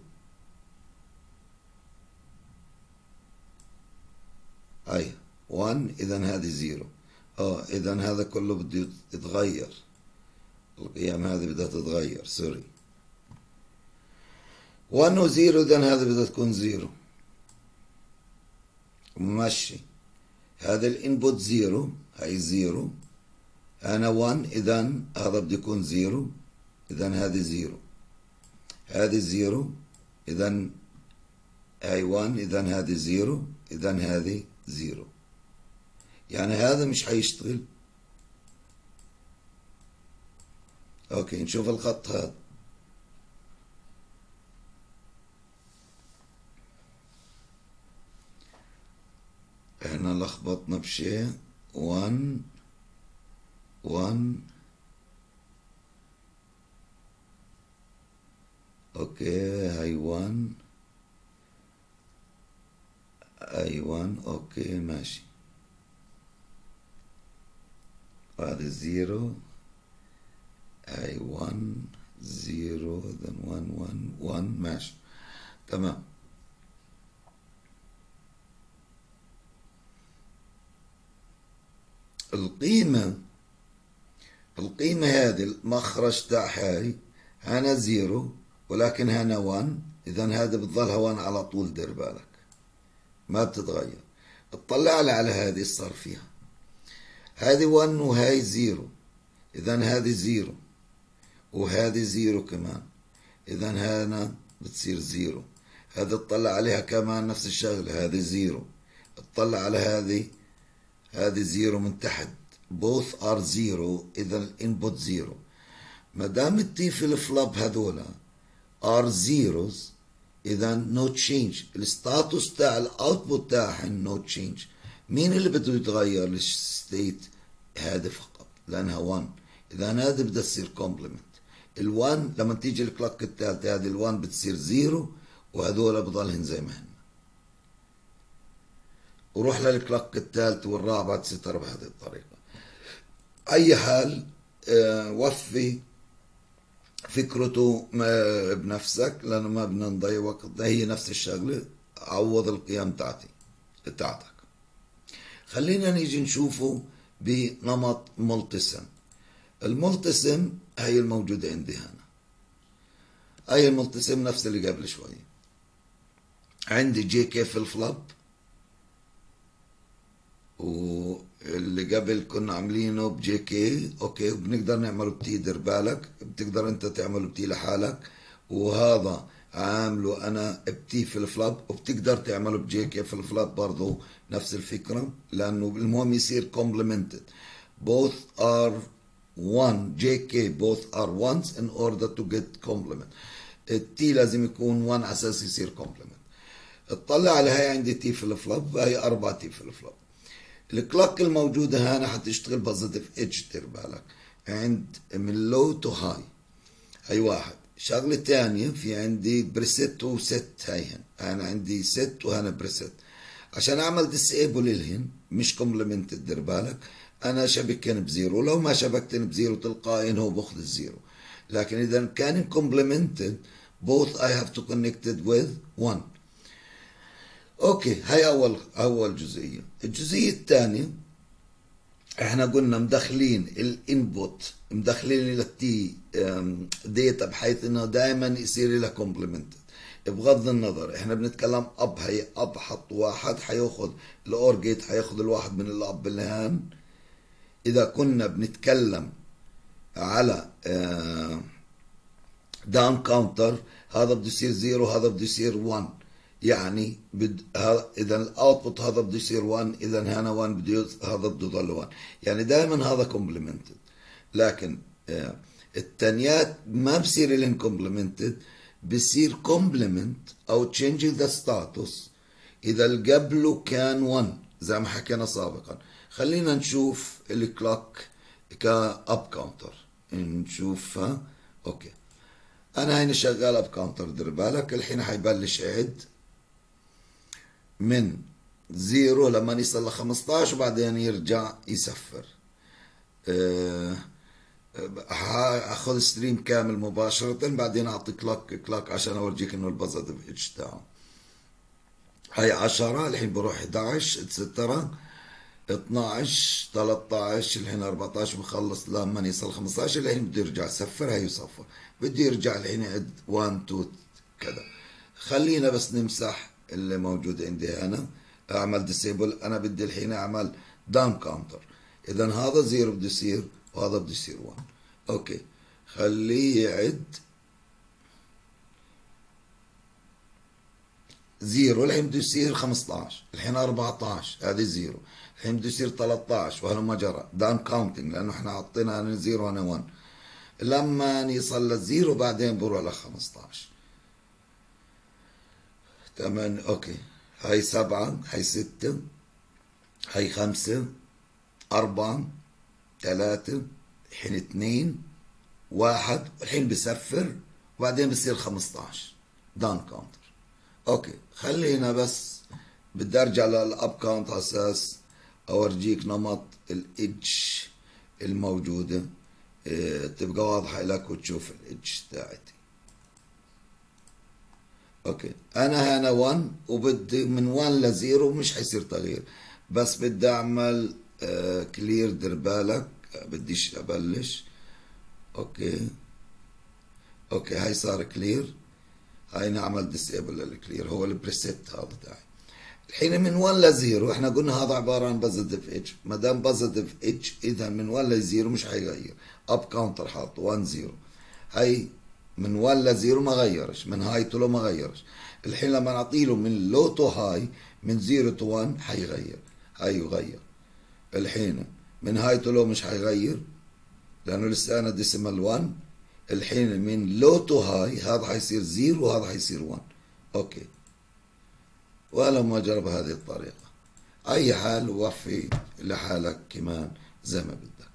هاي 1، إذا هذه زيرو. إذا هذا كله بده يتغير، القيم هذه بدها تتغير. سوري 1 وزيرو، إذا هذه بدها تكون زيرو. ماشي. هذا الانبوت زيرو، هاي زيرو، أنا 1، إذا هذا بده يكون زيرو، إذا هذه زيرو. هذه زيرو، إذا هي 1، إذا هذه زيرو، إذا هذه زيرو. يعني هذا مش حيشتغل. أوكي نشوف الخط هذا. إحنا لخبطنا بشيء. 1 1 اوكي هاي 1 هاي 1. اوكي ماشي. هذا زيرو، هاي 1 زيرو، ذن 1 1 1. ماشي تمام. القيمة هذه المخرج تاع هاي هنا زيرو ولكن هنا 1، إذا هذا بتظلها 1 على طول. دير بالك ما بتتغير. اطلع لي على هذه ايش صار فيها. هذه 1 وهي زيرو، إذا هذه زيرو وهذه زيرو كمان، إذا هنا بتصير زيرو. هذا اطلع عليها كمان نفس الشغلة، هذه زيرو. اطلع على هذه زيرو من تحت. both are zero، إذا الانبوت زيرو. ما دام التيف الفلاب هذولا are zeros، إذا no change. الستاتوس تاع الاوتبوت تاعهم no change. مين اللي بده يتغير؟ الستيت هذا فقط لأنها 1، إذا هذا بدها تصير complement. ال1 لما تيجي الكلوك الثالثة هذه ال1 بتصير زيرو وهذولا بضلهن زي ما هن. وروح للكلوك الثالث والرابعة تصير بهذه الطريقة. أي حال وفي فكرته بنفسك لأنه ما بدنا نضيع وقتنا. هي نفس الشغلة، عوض القيم تاعتك. خلينا نيجي نشوفه بنمط ملتسم. الملتسم هي الموجودة عندي هنا. هي الملتسم نفس اللي قبل شوي. عندي جي كي في الفلاب، واللي قبل كنا عاملينه بجي كي. اوكي وبنقدر نعمله بتي. دير بالك بتقدر انت تعمله بتي لحالك. وهذا عامله انا بتي في الفلاب، وبتقدر تعمله بجيكي في الفلاب برضه نفس الفكره، لانه المهم يصير complemented. Both are one JK both are ones in order to get complement. التي لازم يكون 1 على اساس يصير complement. اطلع على هاي عندي تي في الفلاب، هاي 4 تي في الفلاب. الكلاك الموجوده هنا حتشتغل بوزيتيف ايدج، دير بالك عند من لو تو هاي، هاي واحد. شغله ثانيه في عندي بريست وست، هيهن انا عندي ست وهنا بريست. عشان اعمل ديسيبل الهن مش كومبلمنت، دير بالك انا شبكتن بزيرو، لو ما شبكتن بزيرو تلقائيا هو باخذ الزيرو. لكن اذا كان كومبلمنتد both I have to connected with one. اوكي هاي اول جزئيه. الجزئيه الثانيه احنا قلنا مدخلين الانبوت، مدخلين للتي داتا بحيث انه دائما يصير لها كومبلمنتد. بغض النظر احنا بنتكلم اب، هي اب حط واحد حياخذ الاور جيت، حياخذ الواحد من الاب الهان. اذا كنا بنتكلم على داون كاونتر، هذا بده يصير زيرو، هذا بده يصير 1، يعني اذا الاوتبوت هذا بده يصير 1، اذا هنا 1 بده، هذا بده يضل 1، يعني دائما هذا كومبلمنتد. لكن الثانيات ما بصير لهم كومبلمنتد، بصير كومبلمنت او تشينجينج ذا ستاتوس اذا اللي قبله كان 1 زي ما حكينا سابقا. خلينا نشوف الكلوك كاب كاونتر نشوفها. اوكي انا هيني شغال اب كاونتر، دير بالك الحين حيبلش عد من زيرو لما يصل ل 15 وبعدين يرجع يسفر. هاخذ ستريم كامل مباشرة، بعدين اعطي كلوك عشان اورجيك انه البوزيتيف ايدج تاعه. هاي 10 الحين بروح 11 اتسترا 12 13 الحين 14 بخلص لما يصل 15 الحين بده يرجع يصفر، هي يصفر بده يرجع الحين يعد 1 2 كذا. خلينا بس نمسح اللي موجود عندي هنا، اعمل ديسيبل. انا بدي الحين اعمل داون كاونتر، اذا هذا زيرو بده يصير وهذا بده يصير 1. اوكي خليه يعد زيرو الحين بده يصير 15، الحين 14 هذه زيرو، الحين بده يصير 13 وهلما جرى داون كاونتنج، لانه احنا حاطينها هنا زيرو هنا 1. لما يصل للزيرو بعدين بروح ل 15. تمام اوكي هاي 7 هاي 6 هاي 5 4 3 الحين 2 1 الحين بسفر وبعدين بصير 15 داون كاونتر. اوكي خلينا بس بدي ارجع للاب كاونت على اساس اورجيك نمط الإدج الموجوده، تبقى واضحه لك وتشوف الإدج تاعتي. اوكي انا هنا 1 وبدي من 1 ل 0 مش حيصير تغيير، بس بدي اعمل كلير، دير بالك بديش ابلش. اوكي هاي صار كلير، هاي نعمل ديسيبل للكلير، هو البريسيت هذا تاعي. الحين من 1 ل 0 احنا قلنا هذا عباره عن بوزيتيف ايدج، ما دام بوزيتيف ايدج اذا من 1 ل 0 مش حيغير، اب كاونتر حاطه 1 0. هاي من 1 ل 0 ما غيرش، من هاي تو لو ما غيرش. الحين لما نعطي له من لو تو هاي، من 0 تو 1 حيغير، هاي يغير. الحين من هاي تو لو مش حيغير لانه لسه انا ديسيمال 1. الحين من لو تو هاي هذا حيصير 0 وهذا حيصير 1. اوكي ولما جرى بهذه الطريقة. أي حال وفي لحالك كمان زي ما بدك.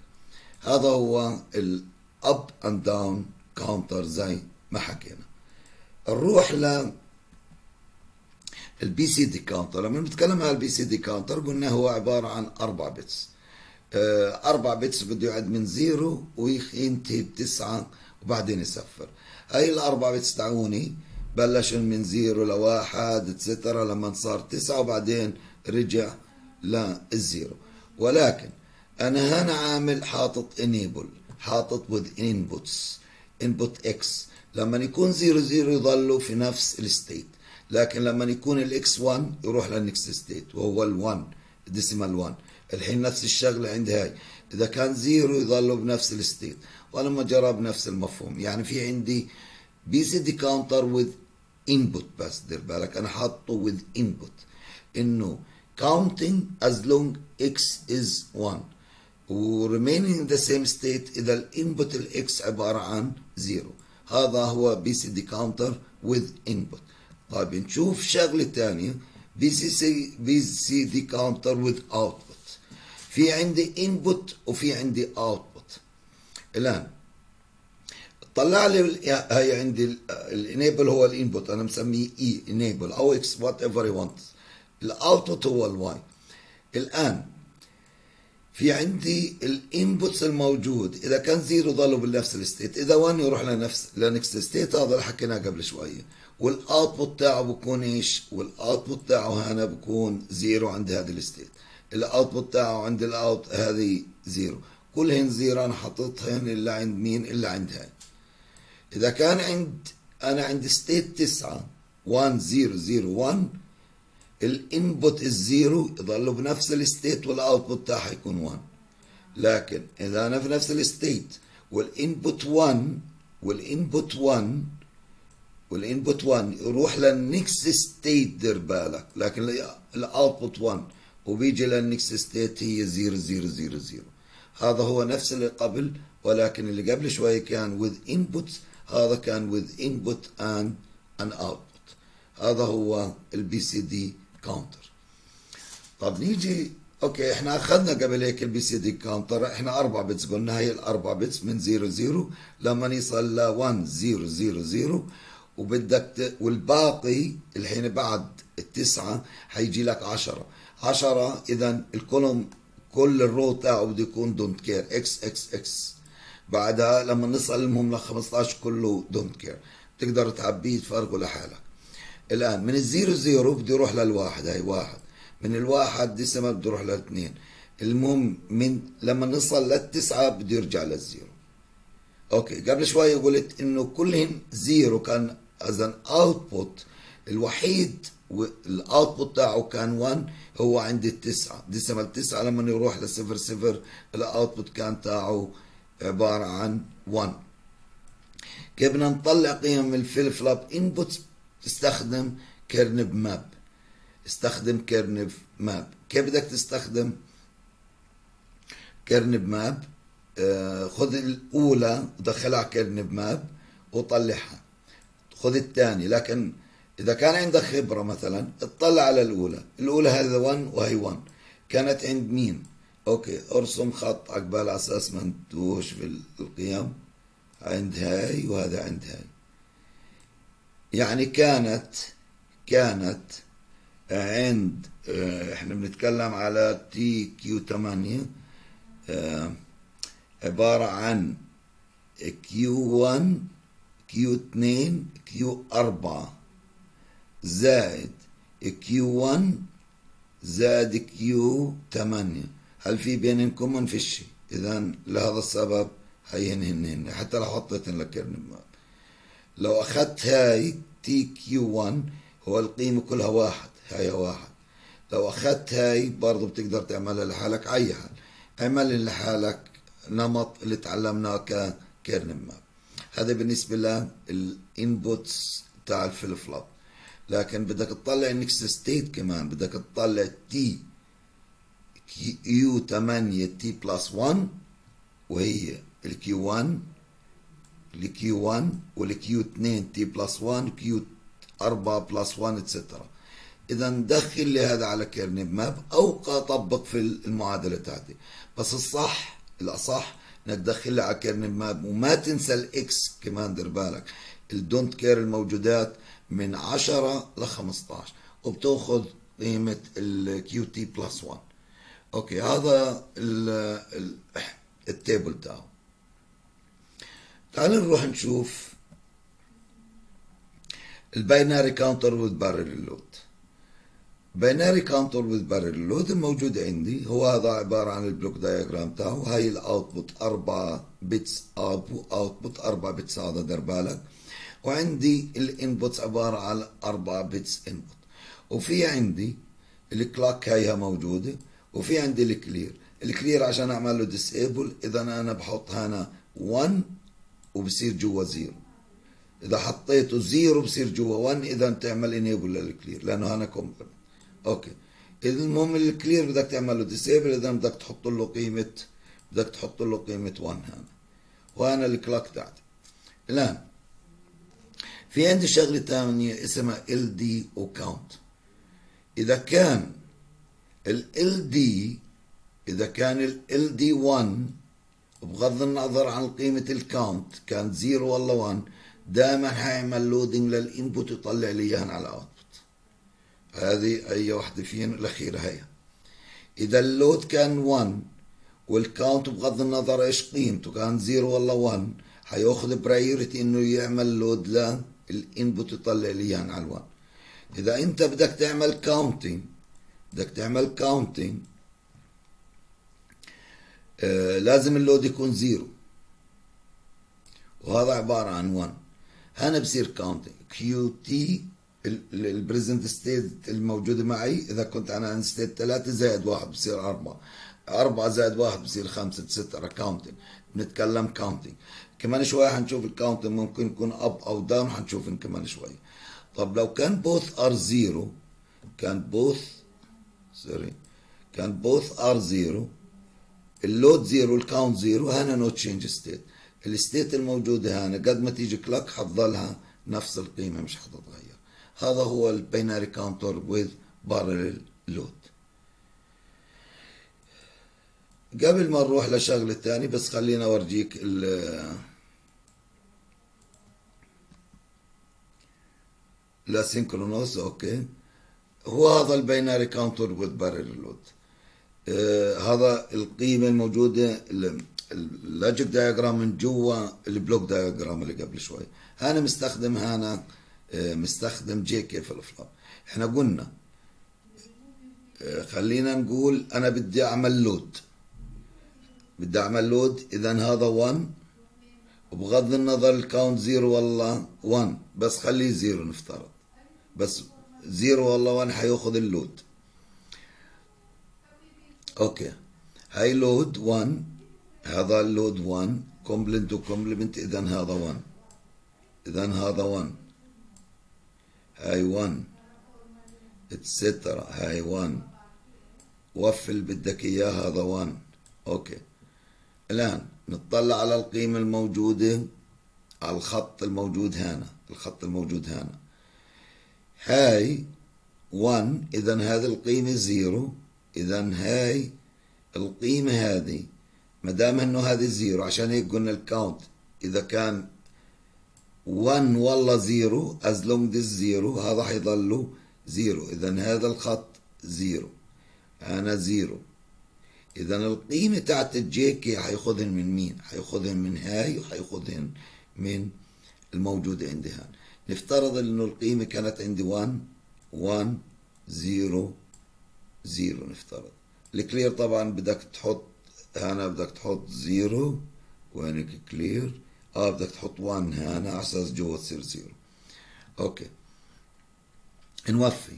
هذا هو الأب أند داون كاونتر زي ما حكينا. نروح ل البي سي دي كاونتر. لما بنتكلم عن البي سي دي كاونتر قلنا هو عبارة عن 4 بتس. 4 بتس بده يعد من 0 وينتهي ب9 وبعدين يصفر. هاي ال4 بتس تعوني بلش من 0 ل1 اتسترا لما صار 9 وبعدين رجع للزيرو. ولكن انا هنا عامل حاطط انيبل، حاطط with inputs input x. لما يكون 0 0 يضلوا في نفس الستيت، لكن لما يكون الاكس 1 يروح للنكست ستيت وهو ال1 ديسيمال 1. الحين نفس الشغله عندي هاي، اذا كان 0 يضلوا بنفس الستيت، ولما جرى بنفس المفهوم. يعني في عندي بي سي دي كاونتر with input بس، دير بالك انا حاطه with input انه counting as long x is 1 و remaining in the same state اذا الانبوت الاكس عباره عن 0. هذا هو BCD counter with input. طيب نشوف شغله ثانيه BCD counter with output. في عندي input وفي عندي output. الان طلع لي هي عندي الانيبل هو الانبوت انا مسميه اي انيبل او اكس وات ايفر يو وانت. الاوتبوت هو الواي. الان في عندي الانبوتس الموجود اذا كان زيرو ضلوا بنفس الستيت، اذا 1 يروح لنفس لنكست ستيت، هذا اللي حكيناه قبل شويه. والاوتبوت تاعه بكون ايش؟ والاوتبوت تاعه هنا بكون زيرو عند هذه الستيت. الاوتبوت تاعه عند الاوت هذه زيرو، كلهن زيرو انا حاططهن الا عند مين؟ الا عند هاي. اذا كان عند انا عند ستيت 9 1 0 0 1 الانبوت الزيرو يضلوا بنفس الستيت والاوتبوت تاعها يكون 1. لكن اذا انا في نفس الستيت والانبوت 1 يروح للنكست ستيت دير بالك، لكن الاوتبوت 1 وبيجي للنكست ستيت هي 0 0 0 0. هذا هو نفس اللي قبل، ولكن اللي قبل شوي كان with inputs، هذا كان with input and an output. هذا هو البي سي دي كاونتر. طب نيجي اوكي احنا اخذنا قبل هيك البي سي دي كاونتر، احنا 4 بتس قلنا هي الاربع بتس من 0 0 لما يصل ل 1 0 0 0 وبدك والباقي الحين بعد التسعه حيجي لك 10 10 اذا الكولوم كل الرو تاعه بده يكون دونت كير اكس اكس اكس. بعدها لما نصل المهم ل 15 كله دونت كير، بتقدر تعبيه فرقه لحالك. الان من الزيرو زيرو بده يروح للواحد، هي واحد. من الواحد ديسمال بده يروح للاثنين. المهم من لما نصل للتسعه بده يرجع للزيرو. اوكي قبل شوي قلت انه كلهم زيرو كان از ان اوتبوت، الوحيد والاوتبوت تاعه كان 1 هو عند التسعه، ديسمال 9 لما يروح لصفر صفر الاوتبوت كان تاعه عباره عن 1. كيف بدنا نطلع قيم الفليب فلوب انبوتس؟ تستخدم كيرنب ماب. استخدم كيرنب ماب. كيف بدك تستخدم كيرنب ماب؟ خذ الاولى ودخلها على كيرنب ماب وطلعها. خذ الثانيه، لكن إذا كان عندك خبرة مثلا اطلع على الأولى، الأولى هذا 1 وهي 1 كانت عند مين؟ أوكي ارسم خط عقبال على أساس ما نتوهش في القيم، عند هاي وهذا عند هاي. يعني كانت عند احنا بنتكلم على تي كيو 8 عبارة عن كيو 1 كيو 2 كيو 4 زائد Q1 زائد Q8. هل في بينكم؟ ما فيش. اذا لهذا السبب هيهن هن حتى لو حطيتن لك كيرنب ماب. لو اخذت هاي TQ1 هو القيمة كلها واحد، هاي واحد. لو اخذت هاي برضه بتقدر تعملها لحالك، اي حال اعمل لحالك نمط اللي تعلمناه ككيرنب ماب. هذا بالنسبة للانبوتس تاع الفليب فلوب. لكن بدك تطلع النكست ستيت كمان، بدك تطلع تي كيو 8 تي بلس 1 وهي الكيو 1 الكيو 1 والكيو 2 تي بلس 1 كيو 4 بلس 1 اتسترا. اذا دخل لي هذا على كيرنب ماب او اطبق في المعادله تاعتي، بس الصح الاصح انك تدخل لي على كيرنب ماب وما تنسى الاكس كمان دير بالك، الدونت كير الموجودات من 10 ل 15 وبتاخذ قيمه الكيو تي بلس 1. اوكي هذا التيبل تاعه. تعالوا نروح نشوف البايناري كاونتر وذ بارل لود. بايناري كاونتر وذ بارل لود الموجود عندي هو هذا عباره عن البلوك دايجرام تاعه، هاي الاوتبوت 4 بتس اب واوتبوت 4 بتس هذا دير بالك، وعندي الانبوتس عباره على 4 بتس انبوت، وفي عندي الكلاك هيها موجوده، وفي عندي الكلير. الكلير عشان اعمل له ديسيبل اذا انا بحط هنا 1 وبصير جوا 0 اذا حطيته زيرو بصير جوا 1، اذا تعمل انيبل للكلير لانه انا كومبلمنت. اوكي، المهم الكلير بدك تعمله ديسيبل، اذا بدك تحط له قيمه، بدك تحط له قيمه 1 هنا. وهنا الكلاك تاعتي. الان في عندي شغله ثانيه اسمها ال دي او كاونت. اذا كان ال دي، اذا كان ال دي 1 بغض النظر عن قيمه الكاونت، كان 0 ولا 1، دائما حيعمل لودنج للانبوت يطلع لي اياها على الاوتبوت. هذه اي وحده فيهم؟ الاخيره هي. اذا اللود كان 1 والكاونت بغض النظر ايش قيمته كان 0 ولا 1، حياخذ برايورتي انه يعمل لود للانبوت يطلع لي اياها على ال1. اذا انت بدك تعمل كاونتنج، لازم اللود يكون 0 وهذا عباره عن 1. هنا بصير كاونتنج كيو تي البريزنت ستيت الموجوده معي، اذا كنت انا عند ستيت 3 زائد 1 بصير 4، 4 زائد 1 بصير 5 6 كاونتنج. بنتكلم كاونتنج، كمان شويه حنشوف الكاونتنج ممكن يكون اب او داون، حنشوفهم كمان شويه. طب لو كان بوث ار 0، كان بوث ار 0 اللود 0 والكاونت 0، هنا نو تشينج ستيت، الستيت الموجوده هنا قد ما تيجي كلاك حتضلها نفس القيمه مش حتتغير. هذا هو البيناري كاونتر ويز بارلل لود. قبل ما نروح لشغله ثانيه بس خلينا اورجيك الاسينكرونوس. اوكي، هو هذا البيناري كاونتر ويز بارلل لود. هذا القيمه الموجوده اللوجيك دايجرام من جوا البلوك دايجرام اللي قبل شوي. انا مستخدم هنا جي كي فليب فلوب. احنا قلنا خلينا نقول انا بدي اعمل لود، اذا هذا 1 وبغض النظر الكاونت 0 والله 1، بس خليه 0 نفترض، بس 0 والله 1 حياخذ اللود. اوكي، هاي لود 1، هذا اللود 1 كومبلمنت وكومبلمنت، اذا هذا 1، هاي 1 اتسترا، هاي 1 وفل بدك اياه، هذا 1. اوكي، الان نطلع على القيمه الموجوده على الخط الموجود هنا، هاي 1 اذا هذه القيمه 0، اذا هاي القيمه هذه ما دام انه هذه 0، عشان هيك قلنا الكاونت اذا كان 1 والله 0 از لونج ذس 0 هذا حيضله 0، اذا هذا الخط 0، انا 0، اذا القيمه تاعت الجي كي حياخذهن من مين؟ حياخذهن من هاي وحياخذهن من الموجوده عندي هان. نفترض انه القيمه كانت عندي 1 1 0 0 نفترض. الكلير طبعا بدك تحط هنا، بدك تحط 0 وينك كلير، بدك تحط 1 هنا على اساس جوا تصير 0. اوكي، نوفي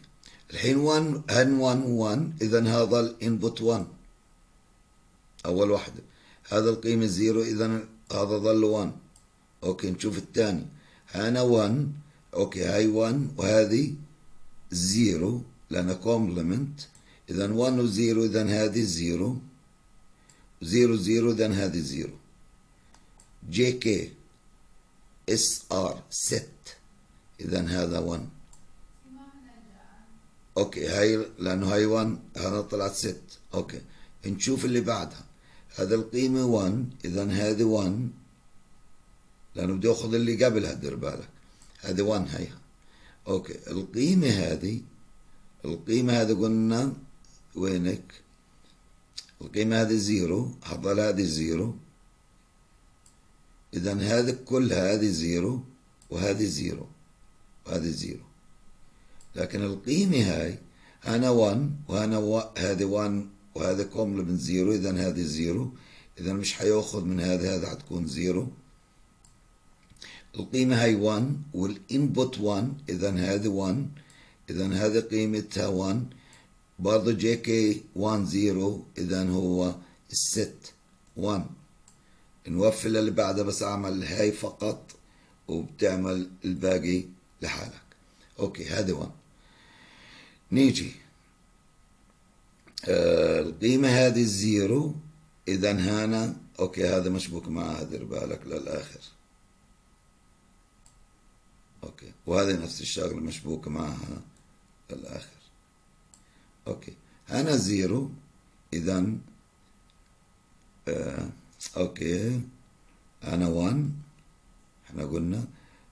الحين 1 هن 1 1 اذا هذا الانبوت 1 اول وحده، هذا القيمه 0 اذا هذا ظل 1. اوكي، نشوف الثاني هنا 1. اوكي، هاي 1 وهذه 0 لانها كومبلمنت، اذا 1 و 0 اذا هذه 0 0 0 اذا هذه 0. جي كي اس ار ست اذا هذا 1. اوكي، هاي لانه هاي 1 هذا طلعت 6. اوكي، نشوف اللي بعدها، هذا القيمه 1 اذا هذه 1 لانه بدي اخذ اللي قبلها، دير بالك هذه 1 هيها. اوكي، القيمه هذه، قلنا وينك؟ القيمه هذه 0 هتضل هذه 0، اذا هذه كلها هذه 0 وهذه 0 وهذه 0. لكن القيمه هاي هنا 1 هذه 1 وهذا كومل من 0 اذا هذه 0، اذا مش حياخذ من هذا، هذا حتكون 0. القيمه هاي 1 والانبوت 1 اذا هذه 1، اذا هذه قيمتها 1 برضه. جي كي 1 0 اذا هو الست 1. نوفي اللي بعدها بس اعمل هاي فقط وبتعمل الباقي لحالك. اوكي هذا 1. نيجي القيمة هذه الزيرو، اذا هنا اوكي هذا مشبوك معها، دير بالك للاخر. اوكي وهذا نفس الشغلة مشبوك معها للاخر. اوكي هنا زيرو، اذا اوكي هنا 1، احنا قلنا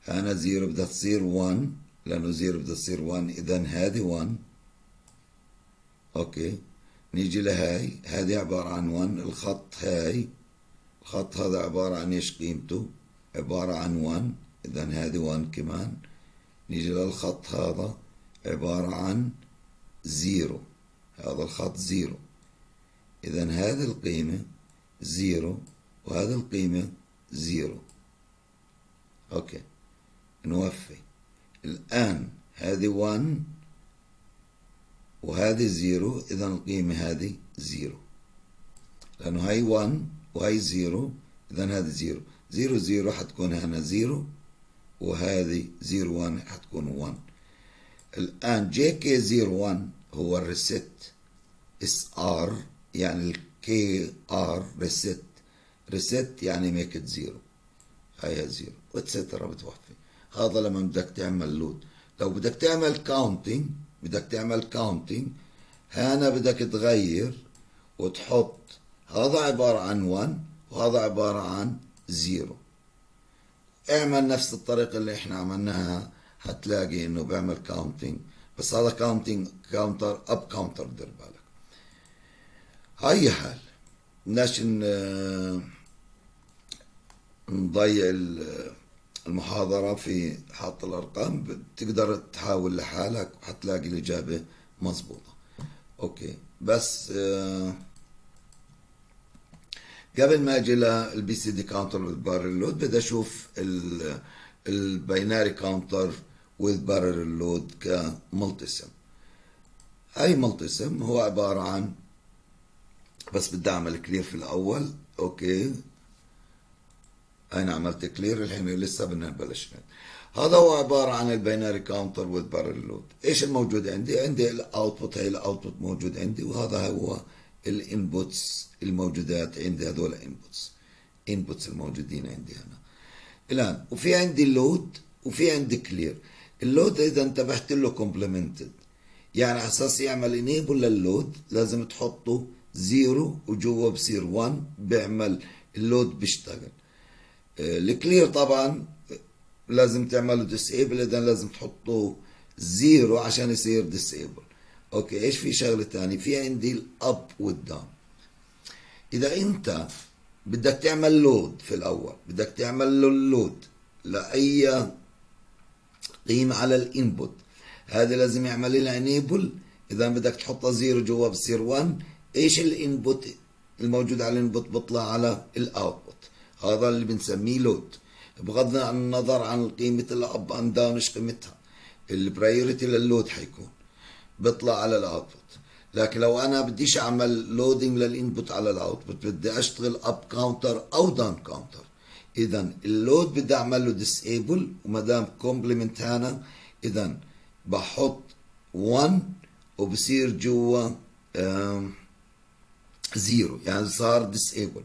هنا زيرو بدها تصير 1 لانه زيرو بدها تصير 1، اذا هذه 1. اوكي نيجي لهاي، هذه عبارة عن 1، الخط هاي الخط هذا عبارة عن ايش قيمته؟ عبارة عن 1، اذا هذه 1 كمان. نيجي للخط هذا عبارة عن زيرو، هذا الخط زيرو، اذا هذه القيمة زيرو وهذه القيمة زيرو. اوكي نوفي. الآن هذه 1 وهذه زيرو، إذا القيمة هذه زيرو لأنه هاي 1 وهي زيرو، إذا هذه زيرو. زيرو زيرو حتكون هنا زيرو، وهذه زيرو 1 حتكون 1. الآن جي كي زيرو 1 هو الريست اس ار، يعني الكي ار ريست، ريست يعني ميك ات زيرو، هاي زيرو واتسترا بتوفي. هذا لما بدك تعمل لود. لو بدك تعمل كاونتينج، بدك تعمل كاونتينج هنا بدك تغير وتحط هذا عبارة عن 1 وهذا عبارة عن زيرو. اعمل نفس الطريقة اللي احنا عملناها، هتلاقي انه بعمل كاونتينج، بس هذا كاونتينج كاونتر اب كاونتر، دير بالك. هاي حال بدناش نضيع المحاضرة في حط الأرقام، بتقدر تحاول لحالك وحتلاقي الإجابة مظبوطة. أوكي بس قبل ما أجي للبي سي دي كاونتر وذ بارل لود، بدي أشوف البايناري كاونتر وذ بارل لود كملتسم. أي ملتسم هو عبارة عن، بس بدي أعمل كلير في الأول. أوكي أنا عملت كلير، الحين لسه بدنا نبلش. هذا هو عبارة عن الباينري كاونتر وذ بارل لود. إيش الموجود عندي؟ عندي الأوتبوت، هي الأوتبوت موجود عندي، وهذا هو الإنبوتس الموجودات عندي، هذول إنبوتس، إنبوتس الموجودين عندي هنا الآن. وفي عندي اللود وفي عندي كلير. اللود إذا انتبهت له كومبلمنتد، يعني على أساس يعمل إنيبل لللود لازم تحطه زيرو وجوه بصير 1، بيعمل اللود بيشتغل. الكلير طبعا لازم تعمله ديسيبل، اذا لازم تحطه زيرو عشان يصير ديسيبل. اوكي ايش في شغله ثانيه؟ في عندي الاب والداون. اذا انت بدك تعمل لود في الاول، بدك تعمل له اللود لاي قيمه على الانبوت، هذا لازم يعمل لها انيبل، اذا بدك تحطها زيرو جوا بصير 1. ايش الانبوت الموجود على الانبوت؟ بطلع على الاوتبوت، هذا اللي بنسميه لود. بغض النظر عن قيمة الاب اند داون ايش قيمتها، البرايورتي لللود حيكون بيطلع على الاوتبوت. لكن لو انا بديش اعمل لودنج للانبوت على الاوتبوت، بدي اشتغل اب كاونتر او داون كاونتر، اذا اللود بدي اعمل له ديسيبل. وما دام كومبلمنت هنا، اذا بحط 1 وبصير جوا زيرو، يعني صار ديسيبل.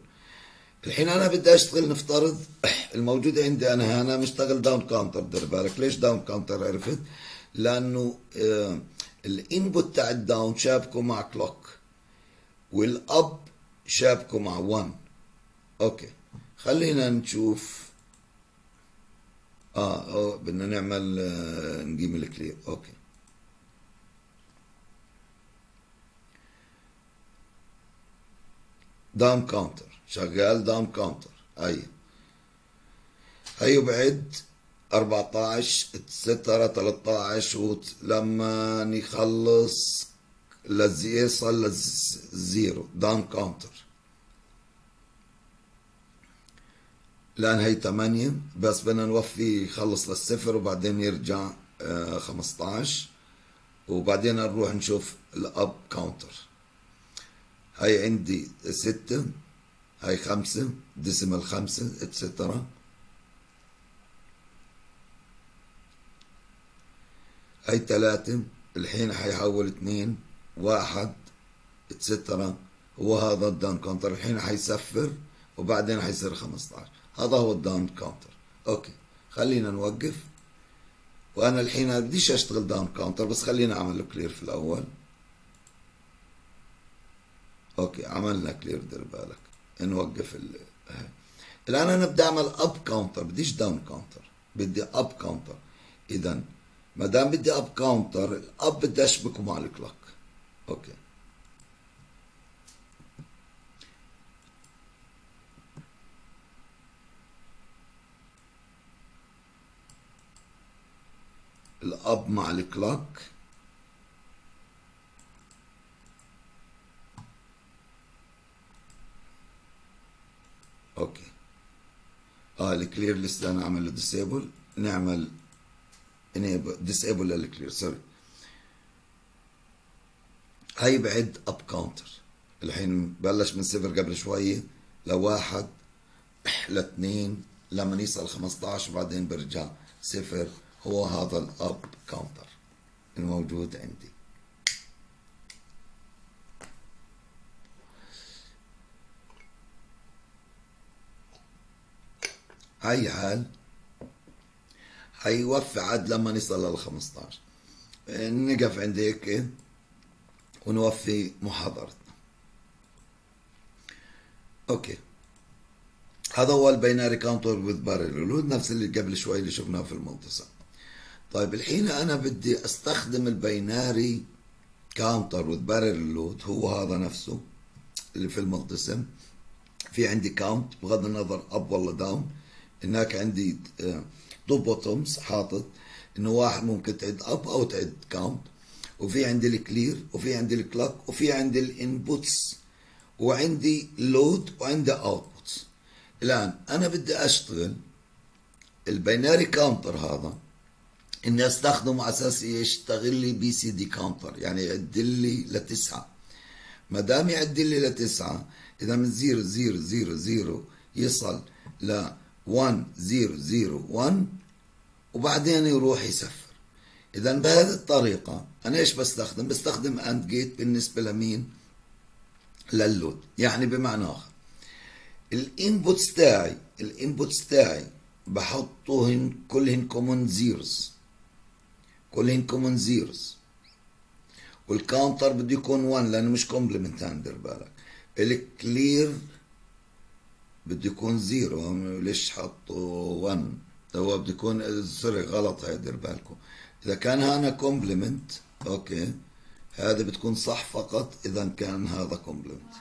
الحين أنا بدي أشتغل، نفترض الموجود عندي أنا هنا مشتغل داون كاونتر، دير بالك. ليش داون كاونتر؟ عرفت؟ لأنه الإنبوت تاع الداون شابكه مع كلوك، والأب شابكه مع 1. أوكي خلينا نشوف. بدنا نعمل نقيم الكلير. أوكي داون كاونتر شغال، داون كاونتر هي بعد 14 سترة 13، ولما نخلص يصل للزيرو داون كاونتر، لان هي 8 بس بدنا نوفي يخلص للصفر وبعدين يرجع 15، وبعدين نروح نشوف الاب كاونتر. هي عندي 6، هاي 5 ديسمال 5 اتسترا. هي 3 الحين حيحول 2 1 اتسترا، هو هذا الداون كاونتر. الحين حيصفر وبعدين حيصير 15. هذا هو الداون كاونتر. اوكي خلينا نوقف. وانا الحين ما بديش اشتغل داون كاونتر، بس خلينا اعمل له كلير في الاول. اوكي عملنا كلير. دير بالك نوقف الان انا بدي اعمل اب كاونتر، بديش داون كاونتر، بدي اب كاونتر. اذا ما دام بدي اب كاونتر، الاب بدي اشبكه مع الكلوك. اوكي الاب مع الكلوك. اوكي الكلير لسه انا اعمل له ديسيبل، نعمل انيبل ديسيبل للكلير. سوري، هي بعد اب كاونتر. الحين بلش من صفر قبل شويه لواحد، لاثنين، لما يصل 15 وبعدين برجع صفر. هو هذا الاب كاونتر الموجود عندي. هاي حال حيوفي عد لما نصل لل 15. نقف عند هيك ونوفي محاضرتنا. اوكي هذا هو البيناري كاونتر وذ بارلل لود، نفس اللي قبل شوي اللي شفناه في الملتصق. طيب الحين انا بدي استخدم البيناري كاونتر وذ بارلل لود، هو هذا نفسه اللي في الملتصق. في عندي كاونت بغض النظر اب ولا داون. هناك عندي دو بوتومز، حاطط انه واحد ممكن تعد اب او تعد كاونت، وفي عندي الكلير، وفي عندي الكلوك، وفي عندي الانبوتس، وعندي لود، وعندي اوتبوتس. الان انا بدي اشتغل البيناري كاونتر هذا اني استخدمه على اساس يشتغل لي بي سي دي كاونتر، يعني يعد لي لتسعه. ما دام يعد لي لتسعه، اذا من 0 0 0 0 يصل ل 1 0 0 1 وبعدين يروح يسفر. اذا بهذه الطريقه انا ايش بستخدم؟ بستخدم اند جيت بالنسبه لمين؟ للود. يعني بمعنى اخر الانبوتس تاعي بحطهم كلهم كومون زيروز، والكاونتر بده يكون 1 لانه مش كومبلمنت. دير بالك الكلير بده يكون زيرو، ليش حطوا 1؟ هو بده يكون، سوري غلط هاي، دير بالكم. اذا كان هنا كومبلمنت اوكي هذا بتكون صح فقط اذا كان هذا كومبلمنت.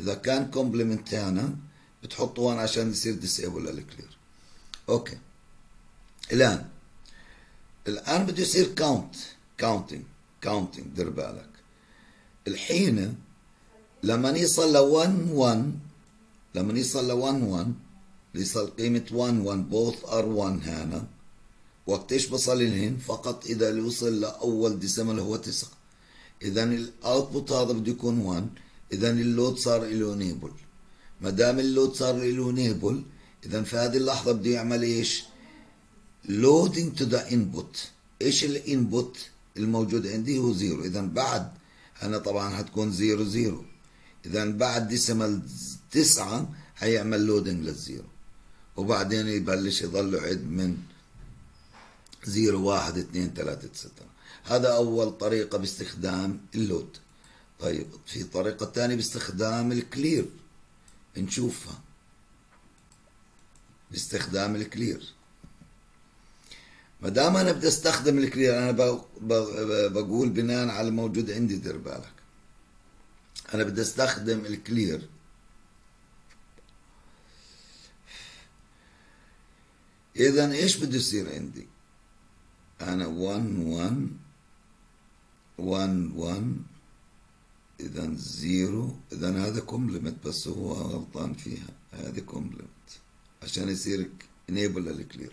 اذا كان كومبلمنت هنا بتحطوا 1 عشان يصير ديسيبل للكلير. اوكي الان بده يصير كاونت، كاونتينج. دير بالك الحين لما يصل ل 1 1 يصل قيمة 1 1 both are 1 هنا. وقتيش بصل لهن؟ فقط إذا يوصل لأول ديسيمال هو 9. إذا الأوتبوت هذا بده يكون 1. إذا اللود صار له انيبل. ما دام اللود صار له انيبل، إذا في هذه اللحظة بده يعمل إيش؟ loading to the input. إيش الانبوت الموجود عندي؟ هو 0. إذا بعد هنا طبعا هتكون 0 0. إذا بعد ديسيمال 9 هيعمل لودنج للزيرو، وبعدين يبلش يضل يعد من 0 1 2 3 6. هذا أول طريقة باستخدام اللود. طيب في طريقة ثانية باستخدام الكلير، نشوفها باستخدام الكلير. ما دام أنا بدي أستخدم الكلير، أنا بقول بناء على الموجود عندي. دير بالك أنا بدي أستخدم الكلير. إذا إيش بده يصير عندي؟ أنا 1 1 1 1 إذا 0. إذا هذا كومبلمنت، بس هو غلطان فيها، هذه كومبلمنت عشان يصير انيبل للكلير.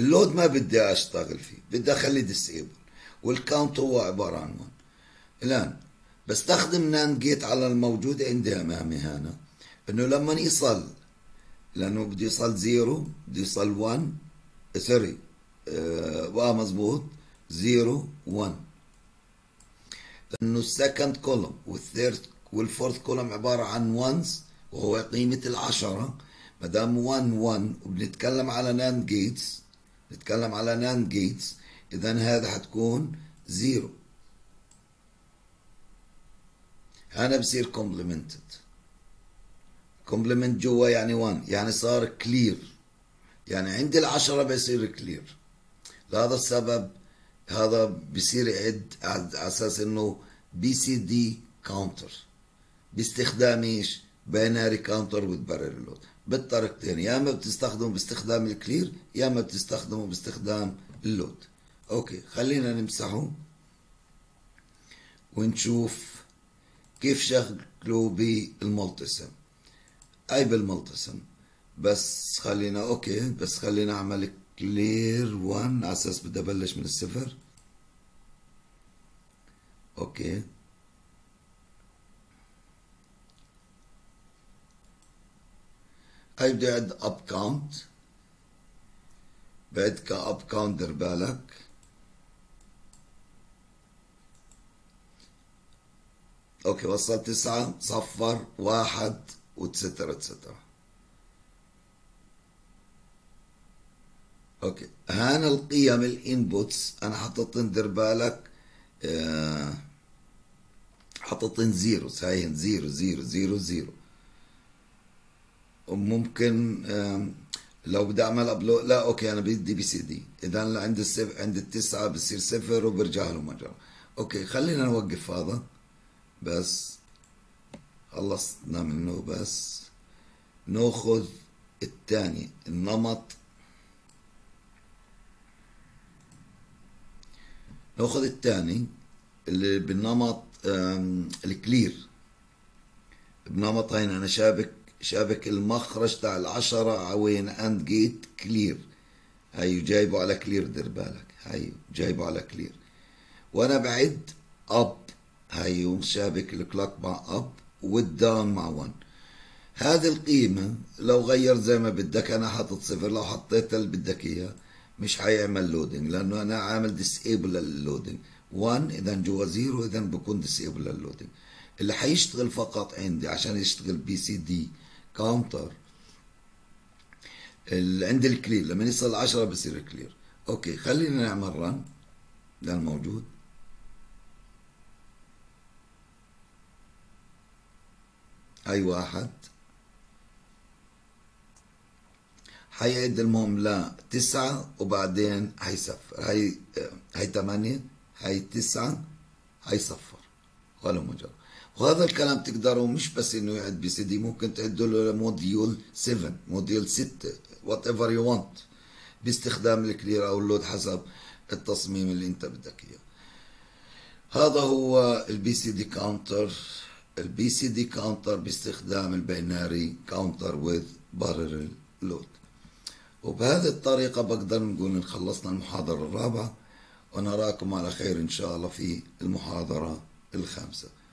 اللود ما بدي أشتغل فيه، بدي أخليه ديسيبل، والكاونت هو عبارة عن 1. الآن بستخدم ناند جيت على الموجود عندي أمامي هنا، إنه لما يصل، لأنه بده يصل 0 بده يصل 1 سوري بقى مظبوط 0 1. انه السكند كولوم والثيرد والفورث كولوم عباره عن وانز وهو قيمه العشره. ما دام 1 1 وبنتكلم على ناند جيتس، بنتكلم على ناند جيتس، اذا هذا هتكون 0. هنا بصير كومبلمنتد. كومبلمنت جوا يعني 1، يعني صار كلير، يعني عند العشرة بيصير كلير. لهذا السبب هذا بصير يعد على اساس انه بي سي دي كاونتر باستخدام ايش؟ باينري كاونتر وتبرر لود بالطريقتين، يا اما بتستخدمه باستخدام الكلير يا اما بتستخدمه باستخدام اللود. اوكي خلينا نمسحه ونشوف كيف شكله بالملتصم. اي بالملتصم بس خلينا اوكي، بس خلينا اعمل كلير 1 على اساس بدي ابلش من الصفر. اوكي هاي بدي اعد اب كاونت، بعد كاب كاونت دير بالك اوكي وصلت 9 صفر 1 وتسترة تسترة. اوكي هان القيم الانبوتس انا حطيتن دير بالك حطيتن زيروز، هايهن زيرو زيرو زيرو زيرو. ممكن لو بدي اعمل ابلو لا اوكي انا بدي بي سي دي، اذا عند عند 9 بصير 0 وبرجع له مجرى. اوكي خلينا نوقف هذا بس خلصنا منه، بس ناخذ الثاني النمط، ناخذ الثاني اللي بالنمط الكلير. بنمط هين انا شابك المخرج تاع العشرة عوين اند جيت كلير، هيو جايبه على كلير دير بالك، هيو جايبه على كلير وانا بعد اب، هيو شابك الكلوك مع اب والداون مع 1. هذه القيمة لو غير زي ما بدك، انا حاطط صفر، لو حطيتها اللي بدك اياه مش حيعمل لودنج لانه انا عامل ديسيبل للودنج 1، اذا جوا 0 اذا بكون ديسيبل للودنج. اللي حيشتغل فقط عندي عشان يشتغل بي سي دي كاونتر عند الكلير، لما يصل 10 بصير كلير. اوكي خلينا نعمل رن للموجود. هاي 1 حيعد المهم ل 9 وبعدين حيصفر، هاي 8 هاي 9 هاي صفر ولا مجرد. وهذا الكلام تقدروا مش بس انه يعد بي سي دي، ممكن تعدوا له موديول 7 موديول 6 وات ايفر يو وانت باستخدام الكلير او اللود حسب التصميم اللي انت بدك اياه. هذا هو البي سي دي كاونتر، البي سي دي كاونتر باستخدام الباينري كاونتر وذ بارلل لود. وبهذه الطريقه بقدر نقول ان خلصنا المحاضره الرابعه، ونراكم على خير ان شاء الله في المحاضره الخامسه.